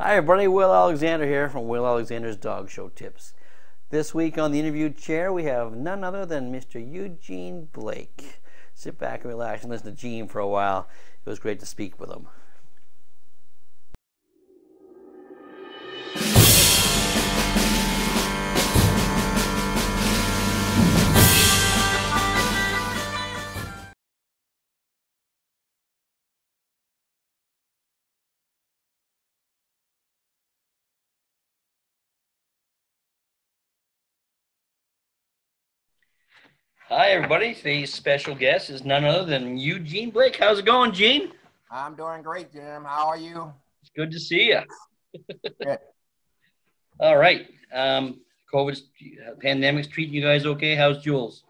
Hi everybody, Will Alexander here from Will Alexander's Dog Show Tips. This week on the interview chair we have none other than Mr. Eugene Blake. Sit back and relax and listen to Gene for a while. It was great to speak with him. Hi, everybody. Today's special guest is none other than Eugene Blake. How's it going, Gene? I'm doing great, Jim. How are you? It's good to see you. Good. All right. COVID pandemic's treating you guys okay? How's Jules?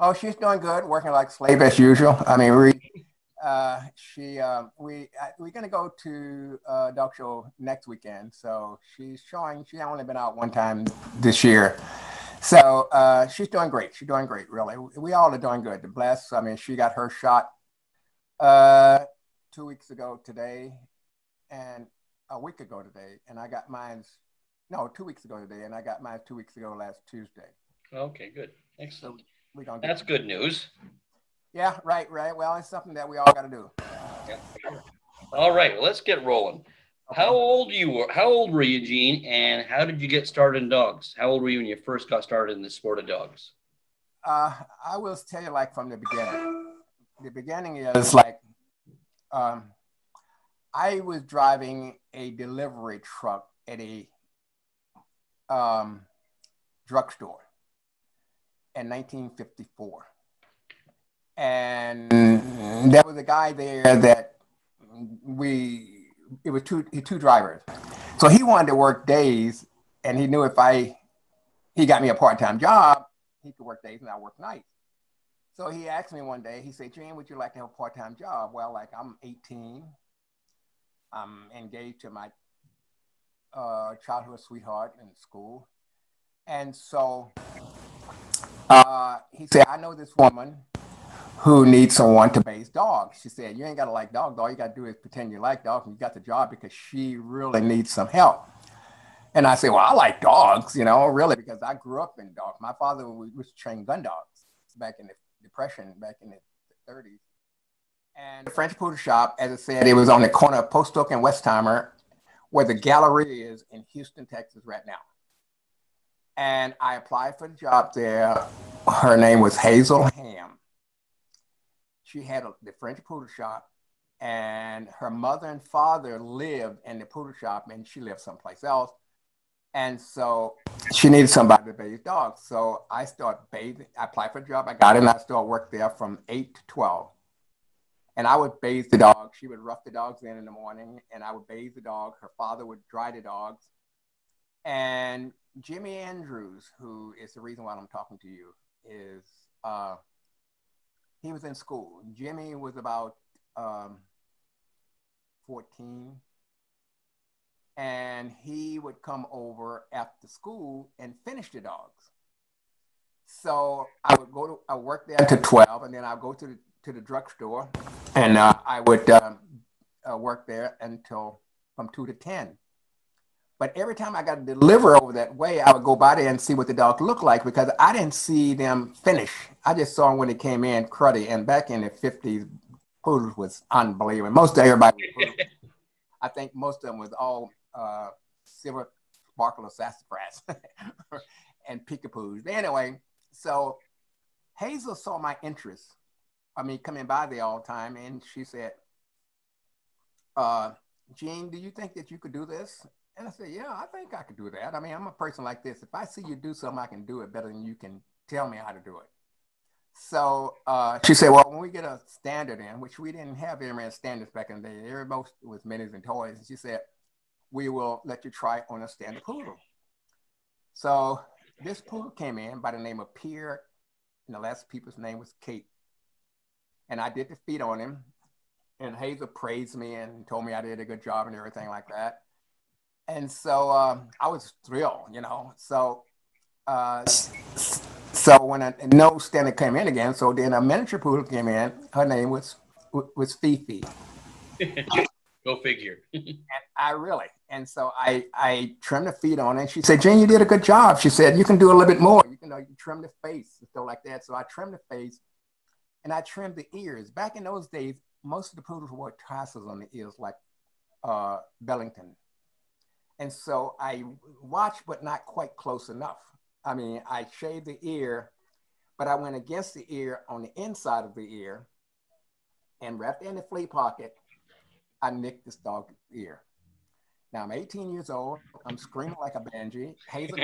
Oh, she's doing good. Working like slave as usual. I mean, we're going to go to Dog Show next weekend. So she's showing, she's only been out one time this year. So she's doing great. She's doing great, really. We all are doing good. The bless. I mean, she got her shot 2 weeks ago today, and a week ago today, and I got mine. No, 2 weeks ago today, and I got mine 2 weeks ago last Tuesday. Okay, good. Excellent. So we gonna that's good news. Yeah, right. Well, it's something that we all got to do. Yeah. All right, well, let's get rolling. Okay. How old were you, Gene, and how did you get started in dogs? How old were you when you first got started in the sport of dogs? I will tell you, like, from the beginning. The beginning is like I was driving a delivery truck at a drugstore in 1954. And there was a guy there that it was two drivers. So he wanted to work days, and he knew if he got me a part-time job, he could work days and I work nights. So he asked me one day, he said, Gene, would you like to have a part-time job? Well, like, I'm 18. I'm engaged to my childhood sweetheart in school. And so he said, I know this woman who needs someone to base dogs. She said, you ain't got to like dogs. All you got to do is pretend you like dogs, and you got the job because she really needs some help. And I said, well, I like dogs, you know, really, because I grew up in dogs. My father was trained gun dogs back in the Depression, back in the 30s. And the French Poodle Shop, as I said, it was on the corner of Postoke and Westheimer, where the gallery is in Houston, Texas right now. And I applied for the job there. Her name was Hazel Hamm. She had the French Poodle Shop, and her mother and father lived in the poodle shop, and she lived someplace else. And so she needed somebody to bathe dogs. So I started bathing. I applied for a job. I got in. I started work there from 8 to 12. And I would bathe the dogs. She would rough the dogs in the morning, and I would bathe the dog. Her father would dry the dogs. And Jimmy Andrews, who is the reason why I'm talking to you, is... he was in school. Jimmy was about 14, and he would come over after school and finish the dogs. So I worked there to 12, and then I'd go to the drugstore, and I would work there until from 2 to 10. But every time I got a delivery over that way, I would go by there and see what the dog looked like, because I didn't see them finish. I just saw them when they came in cruddy. And back in the 50s, poodles was unbelievable. Most of everybody, I think most of them was all silver sparkle or sassafras and peekapoos. Anyway, so Hazel saw my interest. I mean, coming by there all the time. And she said, Gene, do you think that you could do this? And I said, yeah, I think I could do that. I mean, I'm a person like this. If I see you do something, I can do it better than you can tell me how to do it. So she said, well, when we get a standard in, which we didn't have internet standards back in the day, everybody was minis and toys. And she said, we will let you try on a standard poodle. So this poodle came in by the name of Pierre, and the last people's name was Kate. And I did the feet on him. And Hazel praised me and told me I did a good job and everything like that. And so I was thrilled, you know. So so when a no standard came in again, so then a miniature poodle came in. Her name was Fifi. Go figure. And so I trimmed the feet on it. And she said, Jane, you did a good job. She said, you can do a little bit more. You trim the face and stuff like that. So I trimmed the face and I trimmed the ears. Back in those days, most of the poodles wore tassels on the ears, like Bellington. And so I watched, but not quite close enough. I mean, I shaved the ear, but I went against the ear on the inside of the ear, and wrapped in the flea pocket, I nicked this dog's ear. Now I'm 18 years old. I'm screaming like a banshee. Hazel,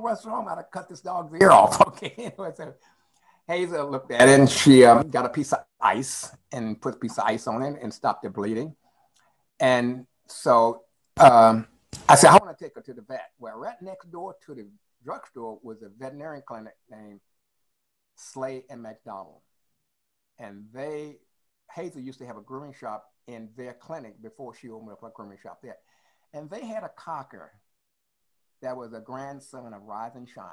what's wrong? I cut this dog's ear off. Okay. So Hazel looked at it and she got a piece of ice and put a piece of ice on it and stopped the bleeding. And so I said, I want to take her to the vet. Well, right next door to the drugstore was a veterinarian clinic named Slade and McDonald. And Hazel used to have a grooming shop in their clinic before she opened up her grooming shop there. And they had a cocker that was a grandson of Rise and Shine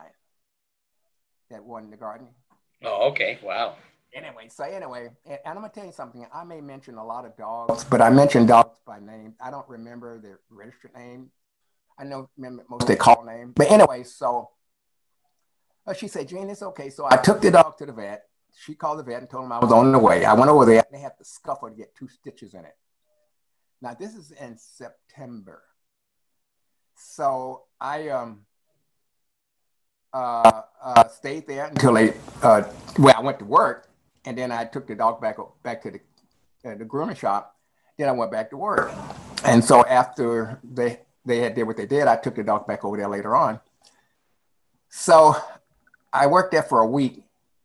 that won the garden. Oh, okay. Wow. Anyway, and I'm going to tell you something. I may mention a lot of dogs, but I mention dogs by name. I don't remember their registered name. I don't remember most their call name. But anyway, so she said, Jane, it's okay. So I took the dog to the vet. She called the vet and told him I was on the way. I went over there and they had to scuff her to get 2 stitches in it. Now this is in September. So I stayed there until I went to work, and then I took the dog back to the grooming shop. Then I went back to work. And so after they had did what they did, I took the dog back over there later on. So I worked there for a week.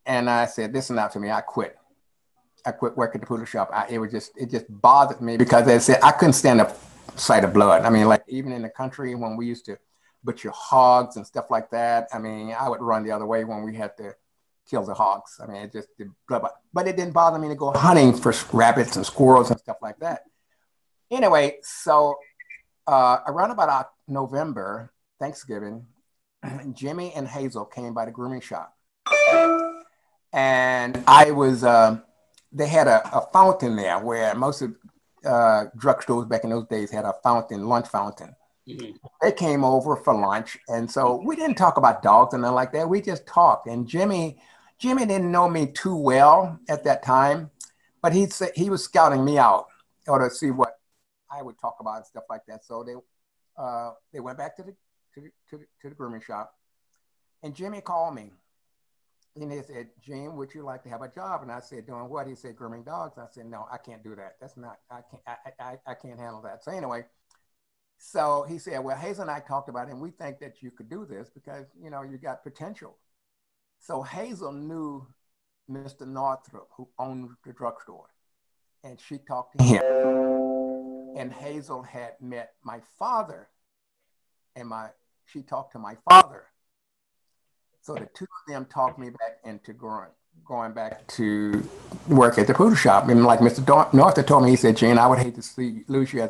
And I said, this is not for me. I quit. I quit working at the poodle shop. It just bothered me because, as I said, I couldn't stand the sight of blood. I mean, like even in the country when we used to butcher hogs and stuff like that, I mean, I would run the other way when we had to kill the hogs. I mean, it just did blood. But it didn't bother me to go hunting for rabbits and squirrels and stuff like that. Anyway, so around about November, Thanksgiving, Jimmy and Hazel came by the grooming shop. And I was, they had a fountain there where most of drugstores back in those days had a fountain, lunch fountain. Mm-hmm. They came over for lunch. And so we didn't talk about dogs and nothing like that. We just talked. And Jimmy didn't know me too well at that time, but he was scouting me out in order to see what I would talk about and stuff like that. So they went back to the grooming shop, and Jimmy called me. And he said, Jane, would you like to have a job? And I said, doing what? He said, grooming dogs. I said, no, I can't do that. That's not, I can't handle that. So anyway, so he said, well, Hazel and I talked about it, and we think that you could do this because, you know, you got potential. So Hazel knew Mr. Northrup, who owned the drugstore, and she talked to him. And Hazel had met my father, and she talked to my father. So the two of them talked me back into going back to work at the poodle shop. And like Mr. Norther told me, he said, Jane, I would hate to lose you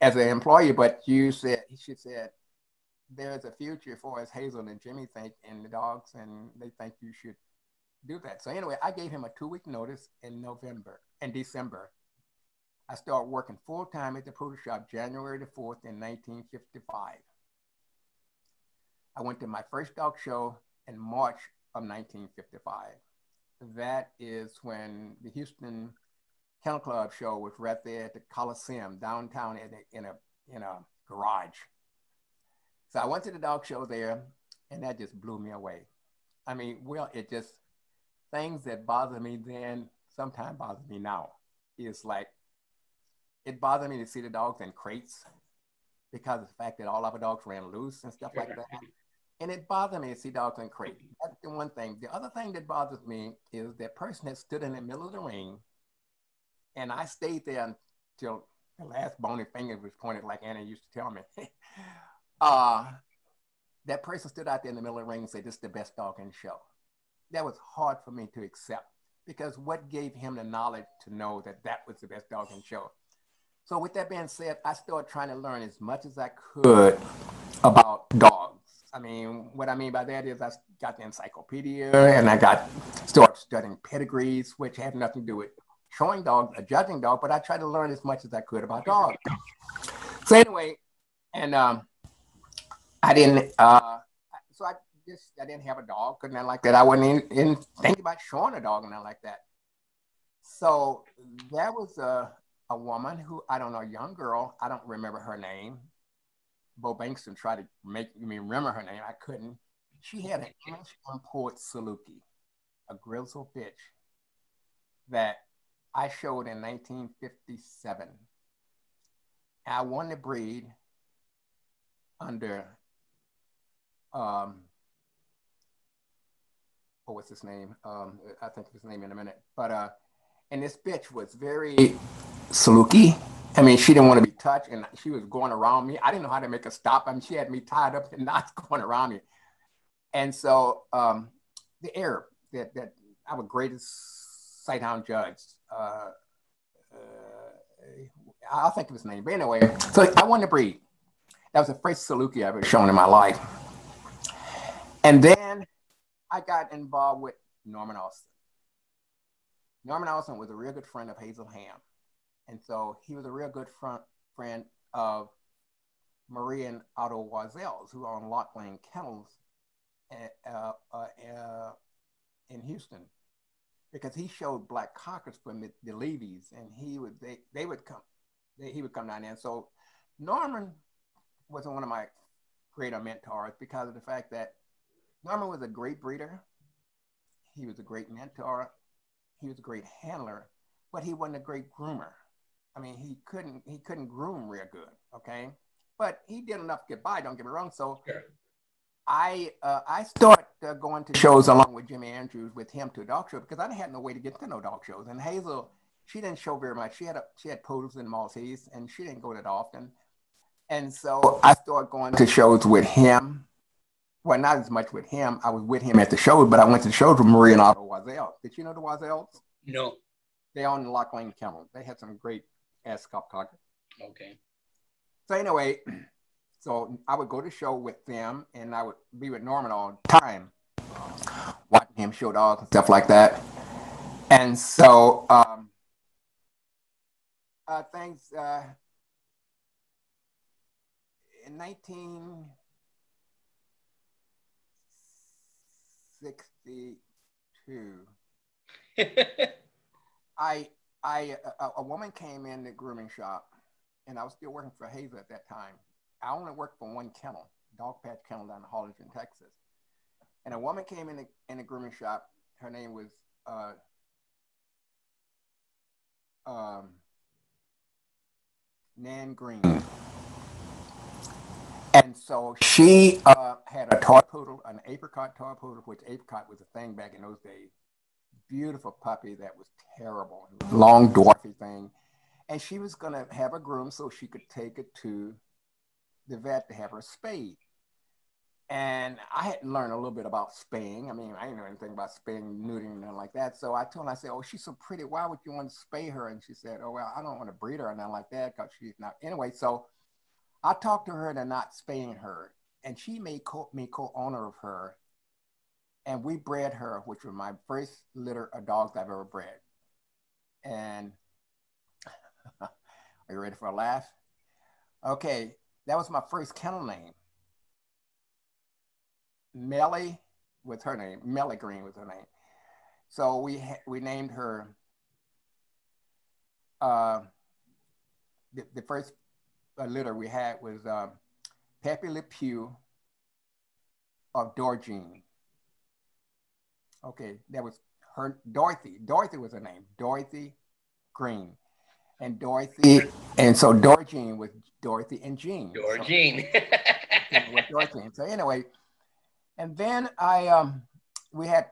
as an employee, but she said, there's a future for us, Hazel and Jimmy think, and the dogs, and they think you should do that. So anyway, I gave him a 2-week notice in December. I started working full-time at the poodle shop January the 4th in 1955. I went to my first dog show in March of 1955. That is when the Houston Kennel Club show was right there at the Coliseum downtown in a garage. So I went to the dog show there, and that just blew me away. I mean, well, it just, things that bothered me then sometimes bother me now. It's like, it bothered me to see the dogs in crates because of the fact that all of our dogs ran loose and stuff like that. And it bothered me to see dogs in crates. That's the one thing. The other thing that bothers me is that person that stood in the middle of the ring, and I stayed there until the last bony finger was pointed, like Anna used to tell me. That person stood out there in the middle of the ring and said, this is the best dog in the show. That was hard for me to accept, because what gave him the knowledge to know that that was the best dog in the show? So with that being said, I started trying to learn as much as I could about dogs. I mean, what I mean by that is I got the encyclopedia and I started studying pedigrees, which have nothing to do with showing dogs, judging dogs, but I tried to learn as much as I could about dogs. So anyway, and I didn't, so I didn't have a dog, couldn't I like that. I wasn't even thinking about showing a dog and I like that. So there was a woman who, I don't know, a young girl, I don't remember her name. Bo Bankston tried to make me remember her name. I couldn't. She had an English import Saluki, a grizzled bitch that I showed in 1957. I won the breed under, oh, what's his name? I think his name in a minute. But, and this bitch was very Saluki. I mean, she didn't want to be touched and she was going around me. I didn't know how to make her stop. I mean, she had me tied up and not going around me. And so the Arab, that our greatest sighthound judge, I'll think of his name, but anyway, so I wanted to breed. That was the first Saluki I've ever shown in my life. And then I got involved with Norman Austin. Norman Austin was a real good friend of Hazel Hamm. And so he was a real good friend of Marie and Otto Wazell, who are on Lock Lane Kennels in Houston, because he showed black cockers for the Levies, and he would come down there. And so Norman was one of my greater mentors because of the fact that Norman was a great breeder, he was a great mentor, he was a great handler, but he wasn't a great groomer. I mean, he couldn't groom real good, okay? But he did enough to get by, don't get me wrong. So sure. I started going to shows along with Jimmy Andrews with him to a dog show because I had no way to get to no dog shows. And Hazel, she didn't show very much. She had poodles and Maltese, and she didn't go that often. And so I started going to shows with him. Well, not as much with him. I was with him at the show, but I went to the shows with Marie and Otto Wazell. Did you know the Wazells? No. They owned Lock Lane Kennel. They had some great Ascot cocker. Okay. So anyway, so I would go to show with them, and I would be with Norman all the time, watching him show dogs and stuff like that. And so things in 1962. A woman came in the grooming shop, and I was still working for Hazel at that time. I only worked for one kennel, dog patch kennel down in Harlingen, Texas. And a woman came in the grooming shop. Her name was Nan Green. And so she had a toy poodle, an apricot toy poodle, which apricot was a thing back in those days. Beautiful puppy that was terrible, long dwarfy thing, and she was going to have a groom so she could take it to the vet to have her spayed. And I had learned a little bit about spaying. I mean, I didn't know anything about spaying, neutering, nothing like that. So I told her, I said, "Oh, she's so pretty. Why would you want to spay her?" And she said, "Oh, well, I don't want to breed her and nothing like that because she's not." Anyway, so I talked to her into not spaying her, and she made me co-owner of her. And we bred her, which was my first litter of dogs I've ever bred. And are you ready for a laugh? Okay, that was my first kennel name. Melly was her name. Melly Green was her name. So we named her, the first litter we had was Peppy Le Pew of Dorjean. Okay, that was her, Dorothy. Dorothy was her name, Dorothy Green. And Dorothy, and so Dorjean was Dorothy and Jean. Dorjean. So anyway, and then we had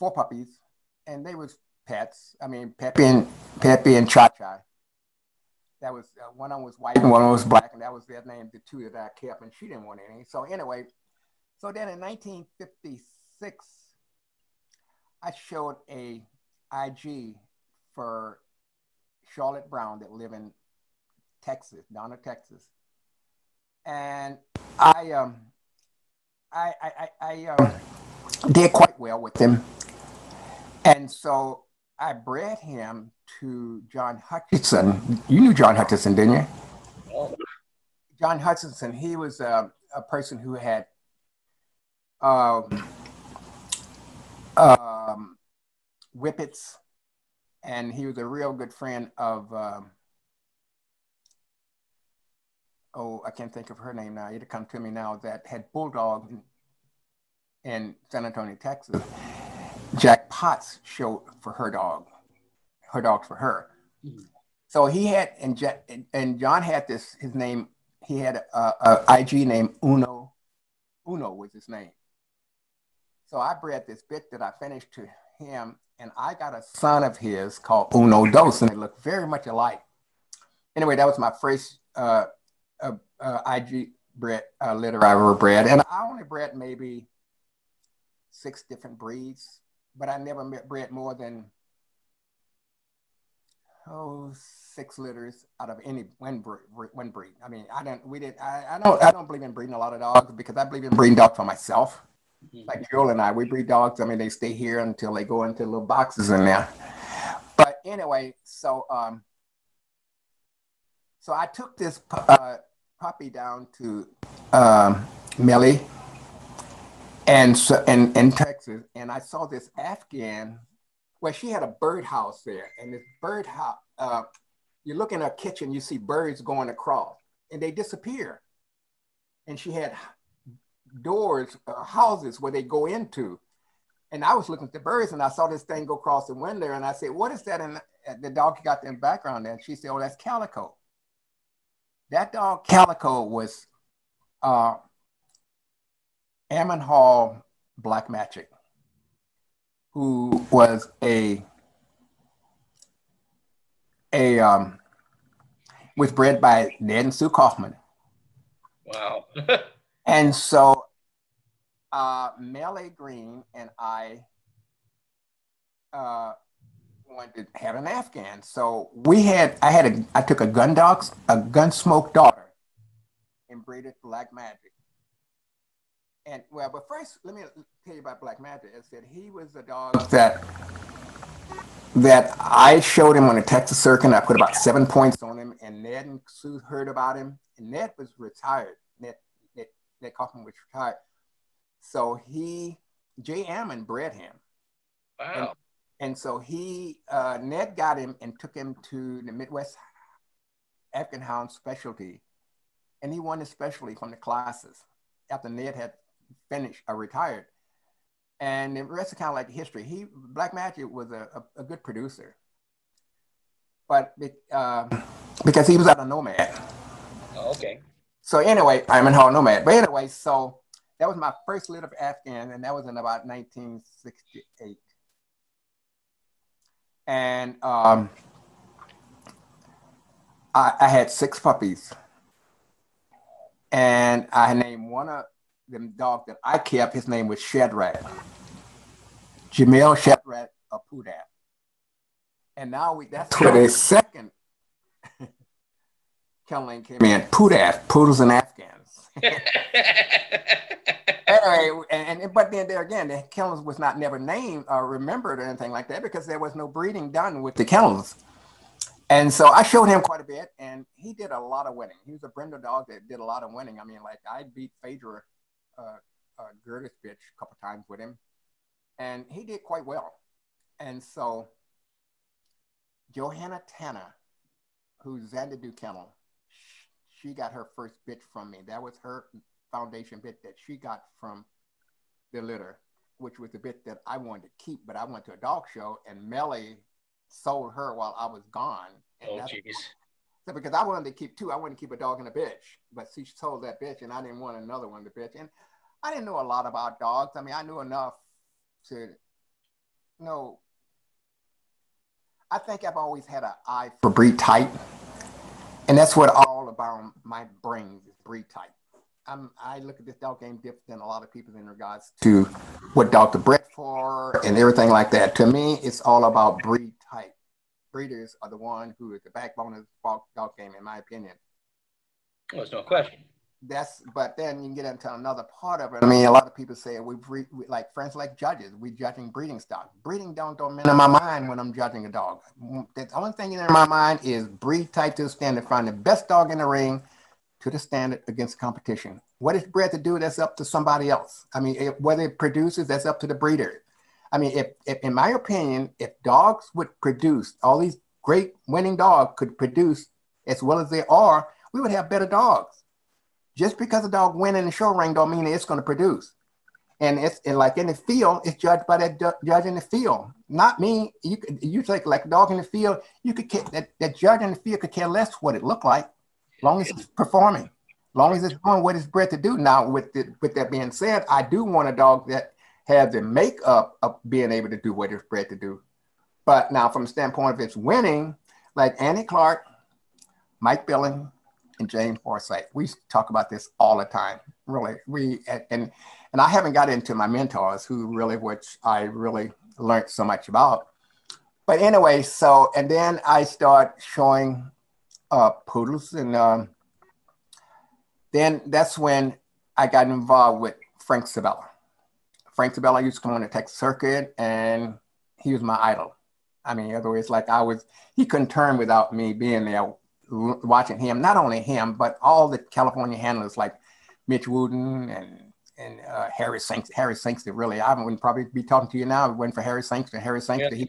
four puppies, and they was pets. I mean, Peppy and Cha-Cha. That was, one of them was white and one of them was black, and that was their name, the two that I kept, and she didn't want any. So anyway, so then in 1956, I showed a IG for Charlotte Brown that lived in Texas, Donna, Texas. And I did quite well with them. And so I bred him to John Hutchinson. You knew John Hutchinson, didn't you? Oh. John Hutchinson, he was a person who had whippets, and he was a real good friend of, oh, I can't think of her name now. It'll come to me now, that had bulldogs in San Antonio, Texas. Jack Potts showed for her dog, her dogs for her. Mm-hmm. So he had, and Jack, and John had this, his name, he had a IG named Uno. Uno was his name. So I bred this bit that I finished to him, and I got a son of his called Uno Dos, and they look very much alike. Anyway, that was my first IG bred, litter I ever bred, and I only bred maybe 6 different breeds, but I never bred more than 6 litters out of any one breed. I mean, I don't believe in breeding a lot of dogs, because I believe in breeding dogs for myself. Mm-hmm. Like Joel and I, we breed dogs. I mean, they stay here until they go into little boxes in there. But anyway, so so I took this puppy down to Millie and so in Texas, and I saw this Afghan. Well, she had a birdhouse there, and this birdhouse, you look in her kitchen, you see birds going across, and they disappear. And she had doors, houses where they go into. And I was looking at the birds, and I saw this thing go across the window, and I said, what is that? And the dog got in the background there, and she said, oh, that's Calico. That dog, Calico, was Ammon Hall Black Magic, who was was bred by Ned and Sue Kaufman. Wow. And so Melly Green and I wanted to have an Afghan. So we had, I took a Gunsmoke daughter and bred Black Magic. And well, but first, let me tell you about Black Magic. I said he was a dog that I showed him on the Texas circuit. And I put about 7 points on him, and Ned and Sue heard about him. And Ned was retired. Ned Kaufman was retired. So he, Jay Ammon bred him. Wow. And so he, Ned got him and took him to the Midwest African Hound Specialty, and he won the specialty from the classes after Ned had finished or retired. And the rest is kind of like history. He, Black Magic was a good producer, but because he was out of Nomad. Oh, okay. So anyway, I'm in Hall Nomad. But anyway, so that was my first litter of Afghan, and that was in about 1968. And I had 6 puppies, and I named one of them dogs that I kept. His name was Shedrat, Jamil Shedrat of Pudap. And now that's where the second killing came in. Pudap, poodles and Afghans. Anyway, but then there again, the kennels was not never named or remembered or anything like that, because there was no breeding done with the kennels. And so I showed him quite a bit, and he did a lot of winning. He was a brindle dog that did a lot of winning. I mean, like, I beat Phaedra Gertis bitch a couple times with him, and he did quite well. And so Johanna Tanner, who's Xanadu Kennel, she got her first bitch from me. That was her foundation bit that she got from the litter, which was the bit that I wanted to keep, but I went to a dog show, and Melly sold her while I was gone. And oh, jeez. So because I wanted to keep 2. I wanted to keep a dog and a bitch, but she sold that bitch, and I didn't want another one to bitch. And I didn't know a lot about dogs. I mean, I knew enough to, you know, I think I've always had an eye for breed type. And that's what all about my brain is, breed type. I look at this dog game different than a lot of people in regards to what dogs are bred for and everything like that. To me, it's all about breed type. Breeders are the one who is the backbone of the dog game, in my opinion. Well, there's no question. but then you can get into another part of it. I mean, a lot of people say we breed, like friends like judges, we judging breeding stock. Breeding don't dominate in my mind when I'm judging a dog. The only thing in my mind is breed type to the standard, find the best dog in the ring to the standard against competition. What it's bred to do, that's up to somebody else. I mean, whether it produces, that's up to the breeder. I mean, if in my opinion, if dogs would produce, all these great winning dogs could produce as well as they are, we would have better dogs. Just because a dog wins in the show ring don't mean it's going to produce. And it's and like in the field, it's judged by that judge in the field, not me. You take like a dog in the field, you could care, that judge in the field could care less what it looked like, long as it's performing, long as it's doing what it's bred to do. Now, with that being said, I do want a dog that has the makeup of being able to do what it's bred to do. But now, from the standpoint of it's winning, like Annie Clark, Mike Billing, and Jane Forsyth. We talk about this all the time, really. And I haven't got into my mentors, which I really learned so much about. But anyway, so, and then I start showing poodles, and then that's when I got involved with Frank Sabella. Frank Sabella used to come on the tech circuit, and he was my idol. I mean, otherwise, like he couldn't turn without me being there, watching him, not only him, but all the California handlers like Mitch Wooden and Harry Sangster. Harry Sangster, really, I wouldn't probably be talking to you now if it wasn't for Harry Sangster. Harry Sangster, yeah.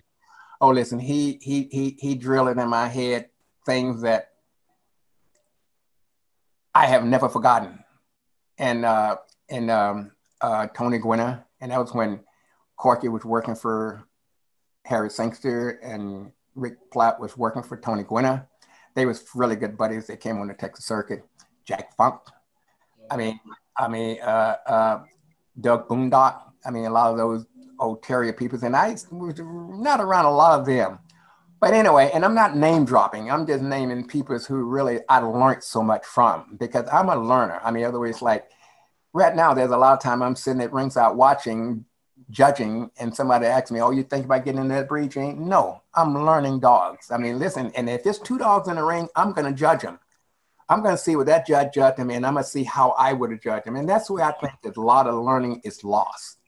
He drilled in my head things that I have never forgotten. And Tony Gwynna, and that was when Corky was working for Harry Sangster and Rick Platt was working for Tony Gwynna. They was really good buddies. They came on the Texas circuit. Jack Funk. I mean, Doug Boondock. I mean, a lot of those old terrier people. And I was not around a lot of them. But anyway, and I'm not name dropping. I'm just naming people who really I learned so much from, because I'm a learner. I mean, otherwise, like right now, there's a lot of time I'm sitting at ringside watching, judging, and somebody asks me, oh, you think about getting in that breed, Jane? No, I'm learning dogs. I mean, listen, and if there's two dogs in the ring, I'm going to judge them. I'm going to see what that judge judged him, and I'm going to see how I would have judged him. And that's where I think that a lot of learning is lost.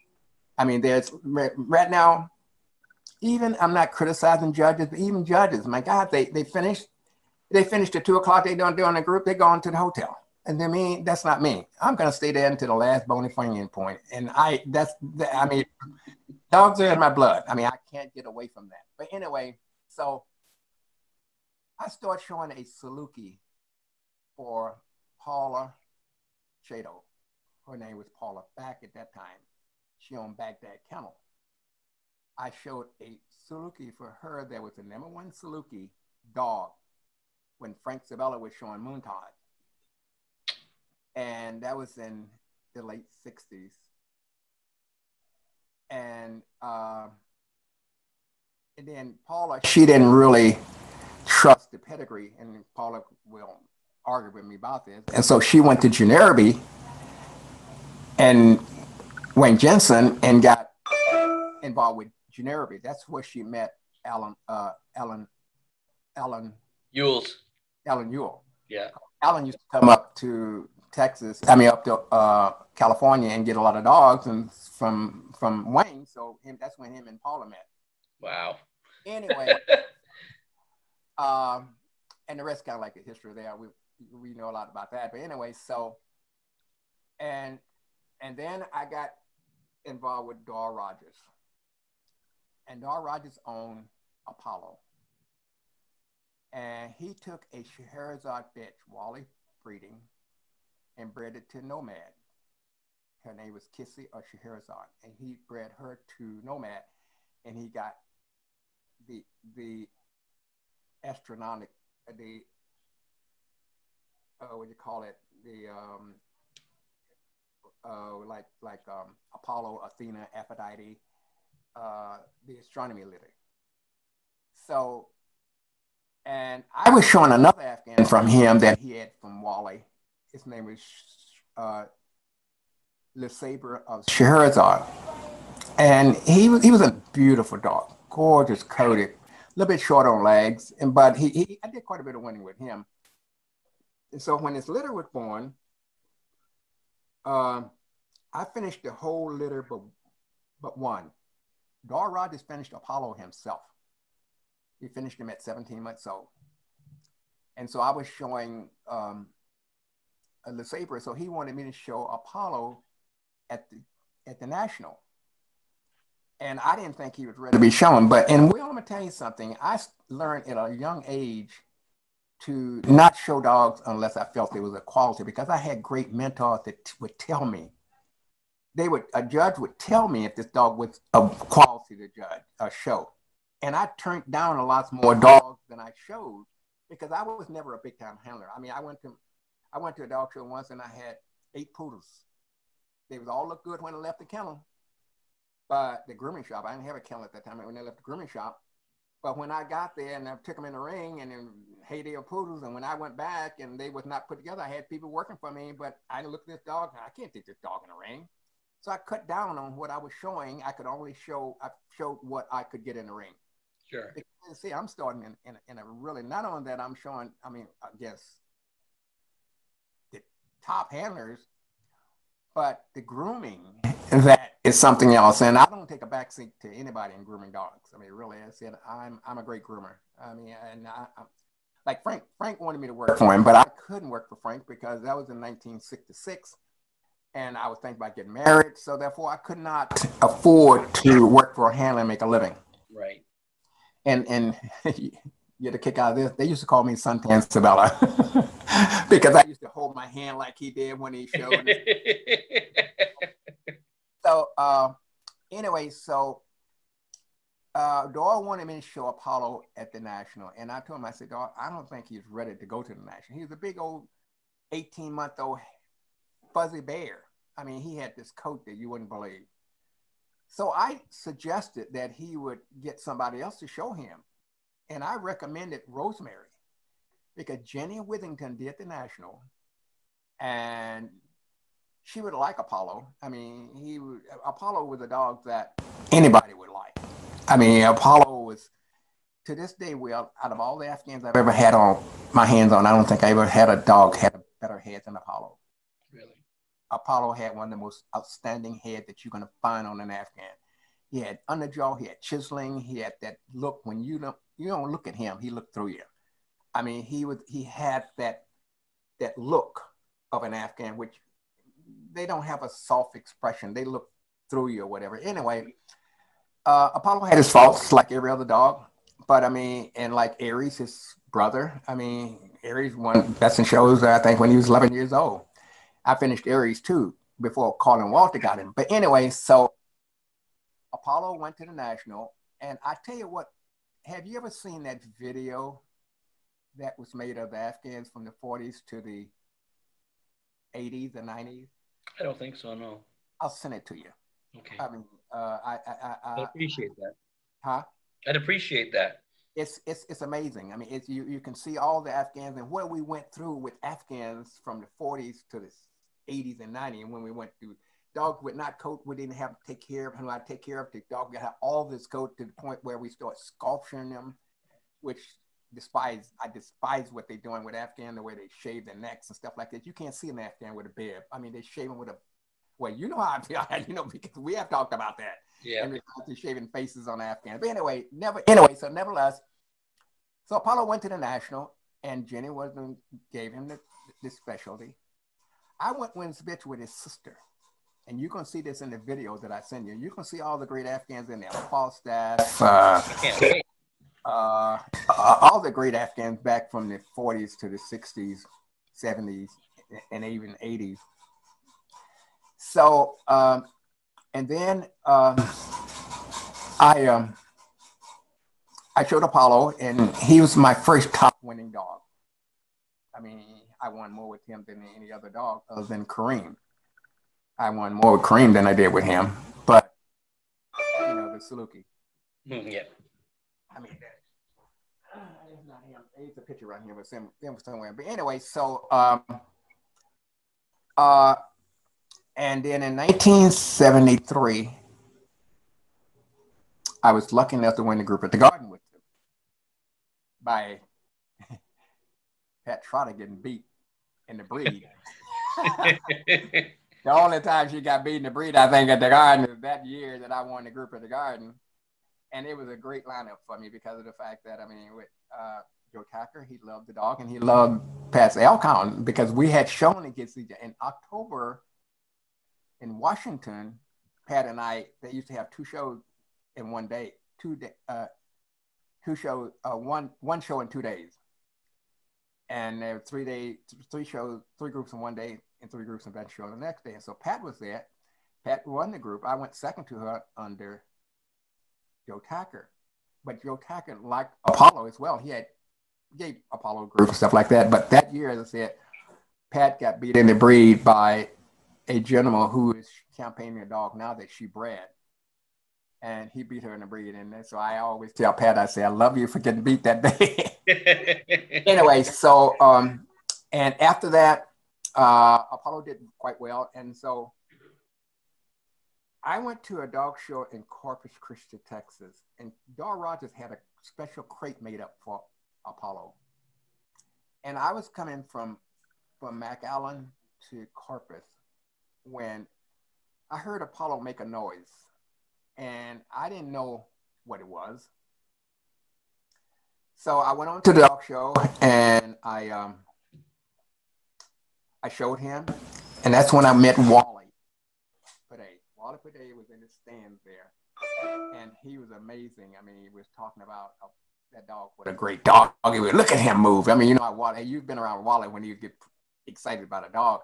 I mean, there's right now, even I'm not criticizing judges, but even judges, my God, they finished at 2 o'clock, they don't do in a group, they go on to the hotel. And I mean, that's not me. I'm gonna stay there until the last bony fingering point. And I mean, dogs are in my blood. I mean, I can't get away from that. But anyway, so I start showing a Saluki for Paula Chato. Her name was Paula back at that time. She owned Baghdad Kennel. I showed a Saluki for her. That was the #1 Saluki dog when Frank Sabella was showing Montage. And that was in the late 60s. And then Paula, she didn't really trust the pedigree, and Paula will argue with me about this. And so she went to Geneby and Wayne Jensen and got involved with Geneby. That's where she met Alan Ewell. Yeah. Alan used to come up to Texas, I mean, up to California and get a lot of dogs and from Wayne. So that's when him and Paula met. Wow. Anyway, and the rest kind of like the history there. We know a lot about that. But anyway, so and then I got involved with Dahl Rogers, and Dahl Rogers owned Apollo, and he took a Scheherazade bitch, Wally Freeding, and bred it to Nomad. Her name was Kissy or Scheherazade, and he bred her to Nomad, and he got the Apollo, Athena, Aphrodite, the astronomy litter. So, and I was showing another Afghan from him that he had from Wally. His name was Le Sabre of Scheherazade. And he was a beautiful dog, gorgeous coated, a little bit short on legs, but I did quite a bit of winning with him. And so when his litter was born, I finished the whole litter but one. Dahl Rogers finished Apollo himself. He finished him at 17 months old. And so I was showing LeSabre, so he wanted me to show Apollo at the National. And I didn't think he was ready to be shown, but, and Will, I'm gonna tell you something. I learned at a young age to not show dogs unless I felt there was a quality, because I had great mentors that would tell me. They would, a judge would tell me if this dog was of quality to judge or show. And I turned down a lot more dogs than I showed because I was never a big time handler. I mean, I went to a dog show once and I had 8 poodles. They was all looked good when I left the kennel, but the grooming shop, I didn't have a kennel at that time when I left the grooming shop. But when I got there and I took them in the ring and then heyday of poodles, and when I went back and they was not put together, I had people working for me, but I looked at this dog and I can't take this dog in the ring. So I cut down on what I was showing. I could only show, I showed what I could get in the ring. Sure. Because, see, I'm starting in a really, not only that I'm showing, I mean, I guess the top handlers, but the grooming, that is something else. And I don't take a backseat to anybody in grooming dogs. I mean, really, I said, I'm a great groomer. I mean, and I'm like Frank wanted me to work for him, but I couldn't work for Frank because that was in 1966. And I was thinking about getting married. So therefore I could not afford to work for a handler and make a living. Right. And you get a kick out of this. They used to call me Suntan Sabella because I used to hold my hand like he did when he showed. So anyway, so Dahl wanted me to show Apollo at the National. And I told him, I said, Dahl, I don't think he's ready to go to the National. He was a big old 18-month-old fuzzy bear. I mean, he had this coat that you wouldn't believe. So I suggested that he would get somebody else to show him. And I recommended Rosemary because Jenny Withington did the National and she would like Apollo. I mean, Apollo was a dog that anybody would like. I mean, Apollo was, to this day, well, out of all the Afghans I've ever had on my hands on, I don't think I ever had a dog had a better head than Apollo. Apollo had one of the most outstanding heads that you're going to find on an Afghan. He had underjaw, he had chiseling, he had that look when you don't look at him, he looked through you. I mean, he had that look of an Afghan, which they don't have a soft expression. They look through you or whatever. Anyway, Apollo had his faults like every other dog, but I mean, and like Aries, his brother, I mean, Aries won Best in Shows, I think, when he was 11 years old. I finished Aries too before Colin Walter got him. But anyway, so Apollo went to the National, and I tell you what, have you ever seen that video that was made of the Afghans from the 40s to the 80s and 90s? I don't think so, no. I'll send it to you. Okay. I mean, I'd appreciate that. Huh? I'd appreciate that. It's amazing. I mean, it's, you can see all the Afghans and what we went through with Afghans from the 40s to the 80s and 90s. And when we went through, dog would not coat. We didn't have to take care of him. I take care of the dog. Got all this coat to the point where we start sculpturing them, which I despise what they're doing with Afghan, the way they shave their necks and stuff like that. You can't see an Afghan with a beard. I mean, they shave him with a, well, you know how I feel, you know, because we have talked about that. Yeah. And the shaving faces on Afghans. But anyway, nevertheless, so Apollo went to the National and Jenny Withington gave him the specialty. I went with his bitch with his sister. And you're going to see this in the video that I send you. You're going to see all the great Afghans in there. Falstaff, all the great Afghans back from the 40s to the 60s, 70s, and even 80s. So, and then I showed Apollo, and he was my first top winning dog. I mean, I won more with him than any other dog other than Kareem. I won more with Kareem than I did with him, but, you know, the Saluki. Yeah. I mean, it's not him. There's a picture right here with him somewhere. But anyway, so, and then in 1973, I was lucky enough to win the group at the Garden with them by Pat Trotter getting beat in the breed. The only time she got beaten to breed, I think, at the Garden is that year that I won the group at the Garden. And it was a great lineup for me because of the fact that, I mean, with Joe Tucker, he loved the dog, and he loved Pats Elkhorn because we had shown against each other. In October in Washington, Pat and I, they used to have two shows in one day, one show in 2 days. And there were three groups in one day and three groups in that show the next day. And so Pat was there. Pat won the group. I went second to her under Joe Tucker. But Joe Tucker liked Apollo as well. He gave Apollo group and stuff like that. But that year, as I said, Pat got beat in the breed by a gentleman who is campaigning a dog now that she bred. And he beat her in the breed. And so I always tell Pat, I say, I love you for getting beat that day. Anyway, so, and after that, Apollo did quite well. And so I went to a dog show in Corpus Christi, Texas. And Dahl Rogers had a special crate made up for Apollo. And I was coming from McAllen to Corpus when I heard Apollo make a noise. And I didn't know what it was. So I went on to the dog show and I showed him. And that's when I met Wally Freeding. Wally Freeding was in the stands there. And he was amazing. I mean, he was talking about that dog. What a great dog. He would look at him move. I mean, you know, Wally, you've been around Wally when you get excited about a dog.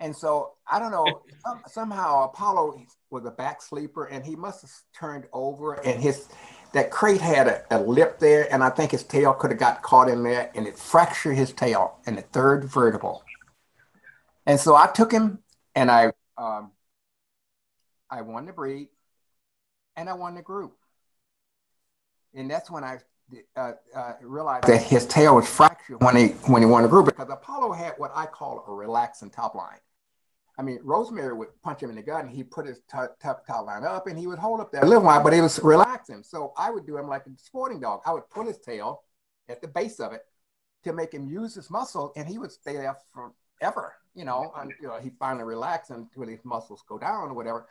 And so, I don't know, somehow Apollo was a back sleeper and he must have turned over and that crate had a lip there and I think his tail could have got caught in there and it fractured his tail in the third vertebral. And so I took him and I won the breed and I won the group. And that's when I realized that his tail was fractured when he won the group because Apollo had what I call a relaxing top line. I mean, Rosemary would punch him in the gut and he'd put his top line up and he would hold up that little line, but it was relaxing. So I would do him like a sporting dog. I would pull his tail at the base of it to make him use his muscle and he would stay there forever, you know, until he finally relaxed and until his muscles go down or whatever.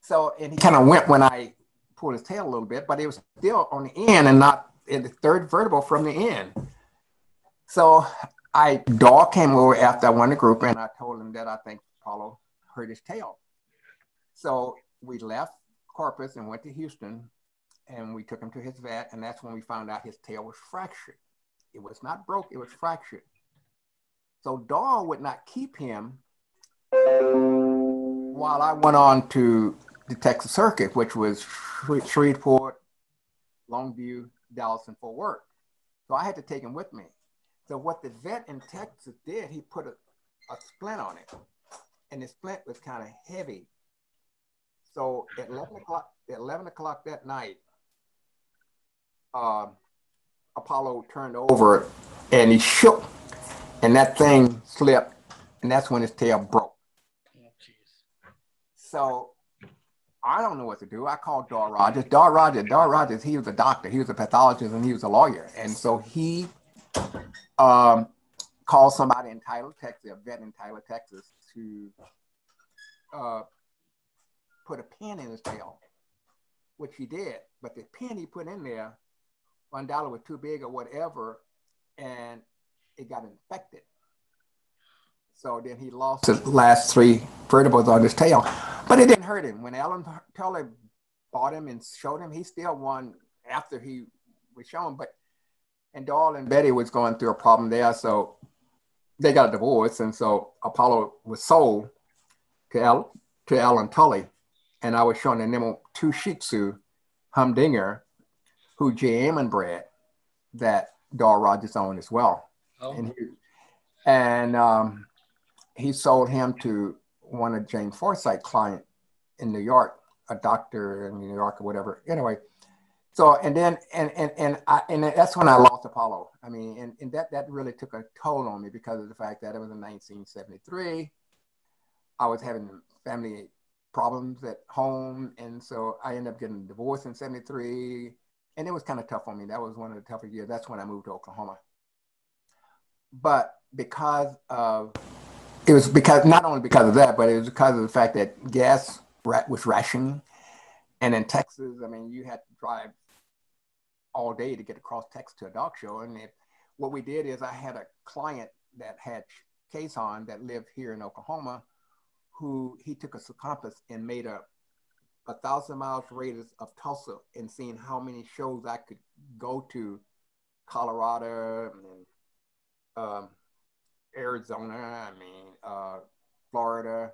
So, and he kind of went when I pulled his tail a little bit, but it was still on the end and not in the third vertebral from the end. So Dahl came over after I won the group and I told him that I think Apollo hurt his tail. So we left Corpus and went to Houston and we took him to his vet and that's when we found out his tail was fractured. It was not broke, it was fractured. So Dahl would not keep him while I went on to the Texas circuit, which was Shreveport, Longview, Dallas, and Fort Worth. So I had to take him with me. So what the vet in Texas did, he put a splint on it. And the splint was kind of heavy. So at 11 o'clock that night, Apollo turned over and he shook. And that thing slipped. And that's when his tail broke. Oh, geez. So I don't know what to do. I called Dahl Rogers, he was a doctor, he was a pathologist, and he was a lawyer. And so he called somebody in Tyler, Texas, a vet in Tyler, Texas, to put a pin in his tail, which he did. But the pin he put in there, $1 was too big or whatever, and it got infected. So then he lost his last three vertebrae on his tail. But it didn't hurt him. When Alan Tully bought him and showed him, he still won after he was shown. And Dahl and Betty was going through a problem there. So they got a divorce. And so Apollo was sold to Alan Tully. And I was showing them two Shih Tzu Humdinger, who J.M. bred, that Dahl Rogers owned as well. Oh. He sold him to one of Jane Forsyth client in New York, a doctor in New York or whatever. Anyway, so and that's when I lost Apollo. I mean, and that really took a toll on me because of the fact that it was in 1973. I was having family problems at home, and so I ended up getting divorced in 73, and it was kind of tough on me. That was one of the tougher years. That's when I moved to Oklahoma. But because of It was because, not only because of that, but it was because of the fact that gas was rationing. And in Texas, I mean, you had to drive all day to get across Texas to a dog show. And what we did is I had a client that had Kazon that lived here in Oklahoma, who he took a compass and made a 1,000 miles radius of Tulsa and seeing how many shows I could go to Colorado and Arizona, Florida,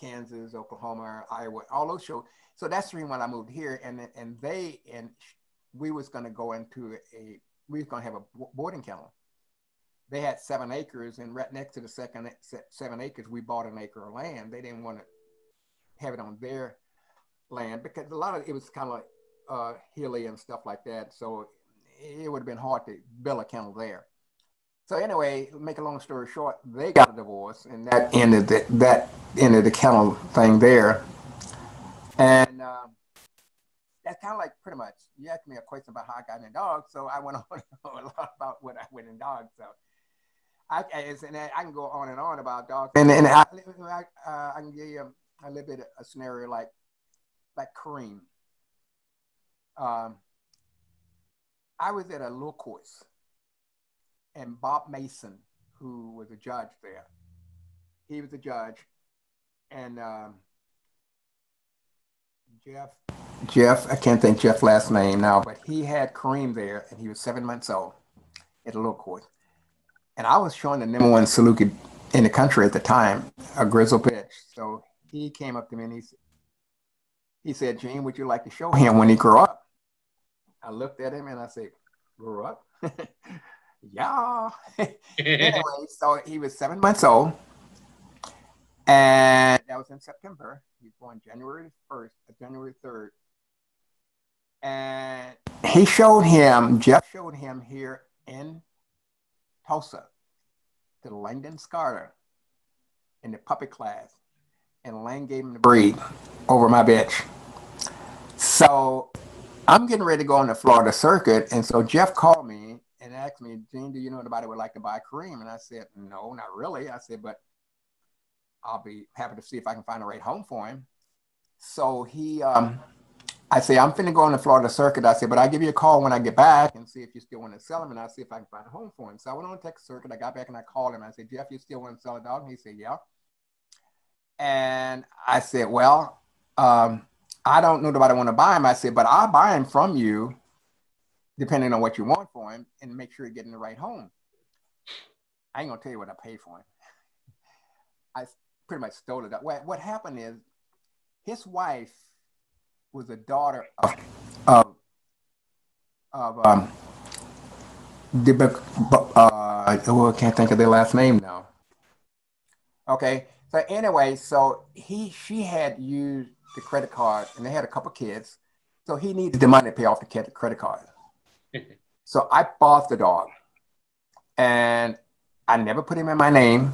Kansas, Oklahoma, Iowa, all those shows. So that's the reason why I moved here. And we was going to go into we was going to have a boarding kennel. They had 7 acres, and right next to the second 7 acres, we bought an acre of land. They didn't want to have it on their land because a lot of it was kind of like hilly and stuff like that. So it would have been hard to build a kennel there. So anyway, make a long story short, they got a divorce, and that ended the kennel thing there. And that's kind of like pretty much, you asked me a question about how I got into dogs, so I went on a lot about what I went in dogs. So I can go on and on about dogs. And I can give you a little bit of a scenario like Kareem. I was at a little course, and Bob Mason, who was a judge there, he was a judge, and Jeff, I can't think Jeff's last name now, but he had Kareem there, and he was 7 months old at a little course. And I was showing the number one Saluki in the country at the time, a grizzle pitch. So he came up to me and he said, "Gene, would you like to show him when he grew up?" I looked at him and I said, "Grew up?" Yeah. Anyway, so he was 7 months old, and that was in September. He was born January 3rd, and he showed him. Jeff showed him here in Tulsa to Langdon Scarter in the puppy class, and Lang gave him the breed over my bitch. So I'm getting ready to go on the Florida circuit, and so Jeff called me and asked me, "Gene, do you know anybody would like to buy Kareem?" And I said, "No, not really." I said, "But I'll be happy to see if I can find a right home for him." So he, I say, "I'm finna go on the Florida circuit." I said, "But I'll give you a call when I get back and see if you still want to sell him, and I'll see if I can find a home for him." So I went on the Texas circuit. I got back and I called him. I said, "Jeff, you still want to sell a dog?" And he said, "Yeah." And I said, "Well, I don't know nobody want to buy him." I said, "But I'll buy him from you, depending on what you want for him, and make sure you get in the right home." I ain't gonna tell you what I paid for him. I pretty much stole it. What happened is his wife was a daughter of I can't think of their last name now. Okay, so anyway, so she had used the credit card, and they had a couple kids, so he needed the money to pay off the credit card. So I bought the dog, and I never put him in my name.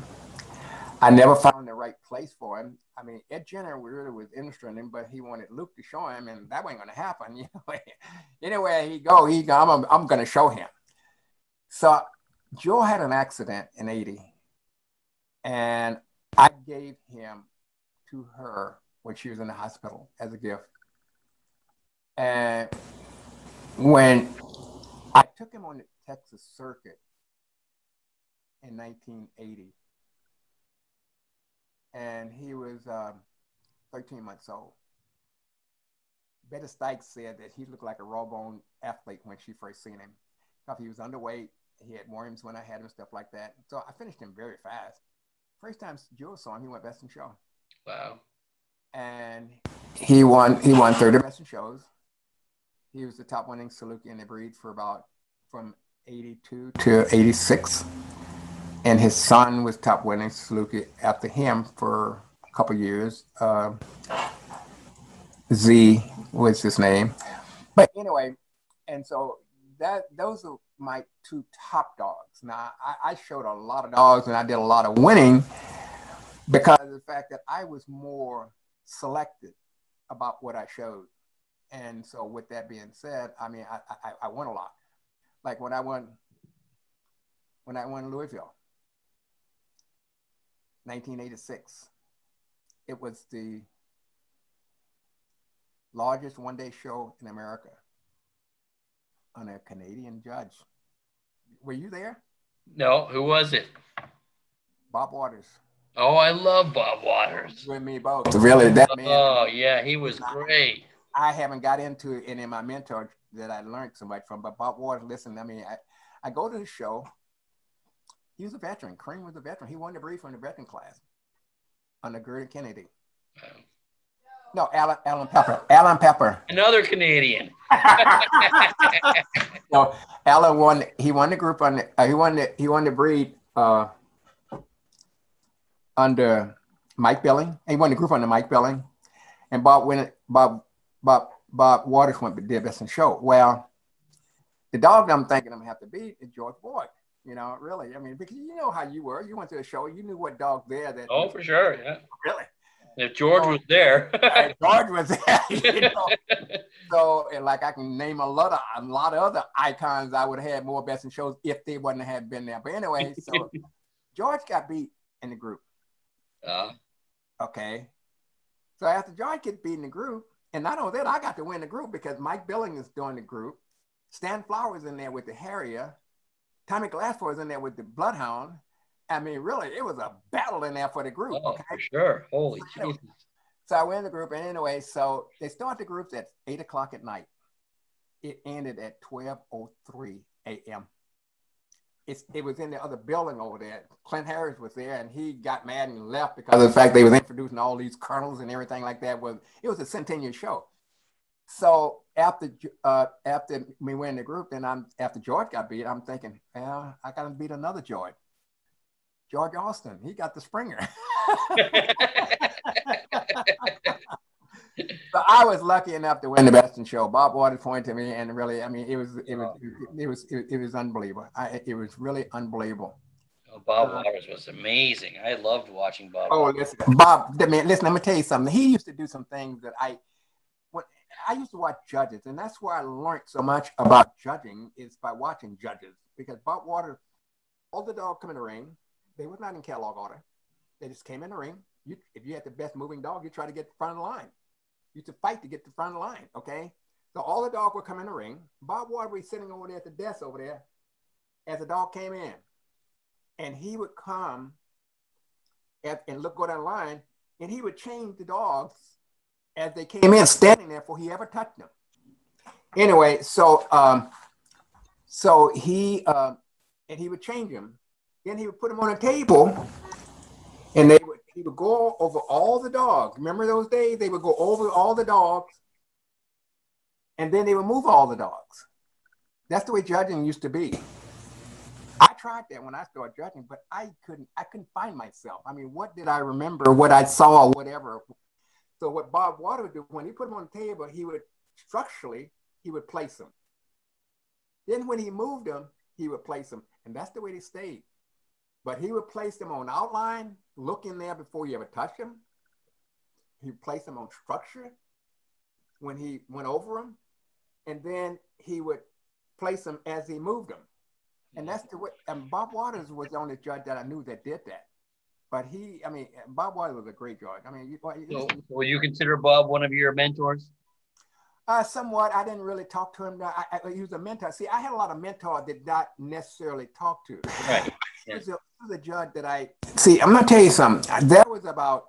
I never found the right place for him. I mean, Ed Jenner really was interested in him, but he wanted Luke to show him, and that wasn't going to happen. You know? Anyway, he go, I'm going to show him. So Joe had an accident in 80, and I gave him to her when she was in the hospital as a gift. And when I took him on the Texas circuit in 1980, and he was 13 months old. Betty Stikes said that he looked like a raw-boned athlete when she first seen him. He was underweight, he had worms when I had him, stuff like that. So I finished him very fast. First time Joe saw him, he won Best in Show. Wow. And he won 30 Best in Shows. He was the top winning Saluki in the breed for from 82 to 86. And his son was top winning Saluki after him for a couple years. Z was his name. But anyway, and so those are my two top dogs. Now, I showed a lot of dogs and I did a lot of winning because of the fact that I was more selective about what I showed. And so with that being said, I mean, I won a lot. Like when I won Louisville, 1986. It was the largest one-day show in America on a Canadian judge. Were you there? No, who was it? Bob Waters. Oh, I love Bob Waters. With me both. Really, that man. Oh, yeah, he was great. I haven't got into any of my mentors that I learned so much from, but Bob Waters, listen, I mean, I go to the show. He was a veteran. Kareem was a veteran. He won the brief in the veteran class under Gerda Kennedy. Oh. No, Alan Pepper. Alan Pepper. Another Canadian. No, Alan won. He won the group on. He won the breed under Mike Billing. He won the group under Mike Billing, and Bob Waters went but did best in show. Well, the dog I'm thinking I'm gonna have to beat is George Boyd. You know, really. I mean, because you know how you were. You went to a show. You knew what dog there. That oh, for sure. Yeah. Really. If George was there. George was there. You know? So, and like I can name a lot of other icons I would have had more best in shows if they wouldn't have been there. But anyway, so George got beat in the group. Okay. So after George gets beat in the group, and not only that, I got to win the group because Mike Billing is doing the group. Stan Flowers in there with the Harrier. Tommy Glassford is in there with the Bloodhound. I mean, really, it was a battle in there for the group. Oh, okay? For sure. Holy Jesus. So I went in the group. And anyway, so they start the groups at 8 o'clock at night. It ended at 12:03 a.m. It was in the other building over there. Clint Harris was there, and he got mad and left because of the fact they was introducing all these colonels and everything like that. It was a centennial show. So after we went in the group, then after George got beat, I'm thinking, well, I got to beat another George. George Austin, he got the Springer. So I was lucky enough to win the best in show. Bob Waters pointed to me, and really, I mean, it was unbelievable. It was really unbelievable. Oh, Bob Waters was amazing. I loved watching Bob. Oh, listen, Bob, man, listen. Let me tell you something. He used to do some things that I used to watch judges, and that's where I learned so much about judging is by watching judges, because Bob Waters, all the dogs come in the ring. They were not in catalog order. They just came in the ring. If you had the best moving dog, you try to get to the front of the line. You used to fight to get to the front of the line, okay? So all the dogs would come in the ring. Bob Waters was sitting over there at the desk over there as the dog came in. And he would come and go down the line, and he would change the dogs as they came in, standing there before he ever touched them. Anyway, so he would change them. Then he would put them on a table, and he would go over all the dogs. Remember those days? They would go over all the dogs, and then they would move all the dogs. That's the way judging used to be. I tried that when I started judging, but I couldn't find myself. I mean, what did I remember? What I saw, whatever. So what Bob Waters would do, when he put them on the table, he would place them. Then when he moved them, he would place them, and that's the way they stayed. But he would place them on outline, look in there before you ever touch them. He would place them on structure when he went over them. And then he would place them as he moved them. And that's the way, and Bob Waters was the only judge that I knew that did that. But Bob Waters was a great judge. I mean, so you consider Bob one of your mentors? Somewhat. I didn't really talk to him. He was a mentor. See, I had a lot of mentors that not necessarily talk to. Right. Yeah. He was a judge that I'm going to tell you something. There was about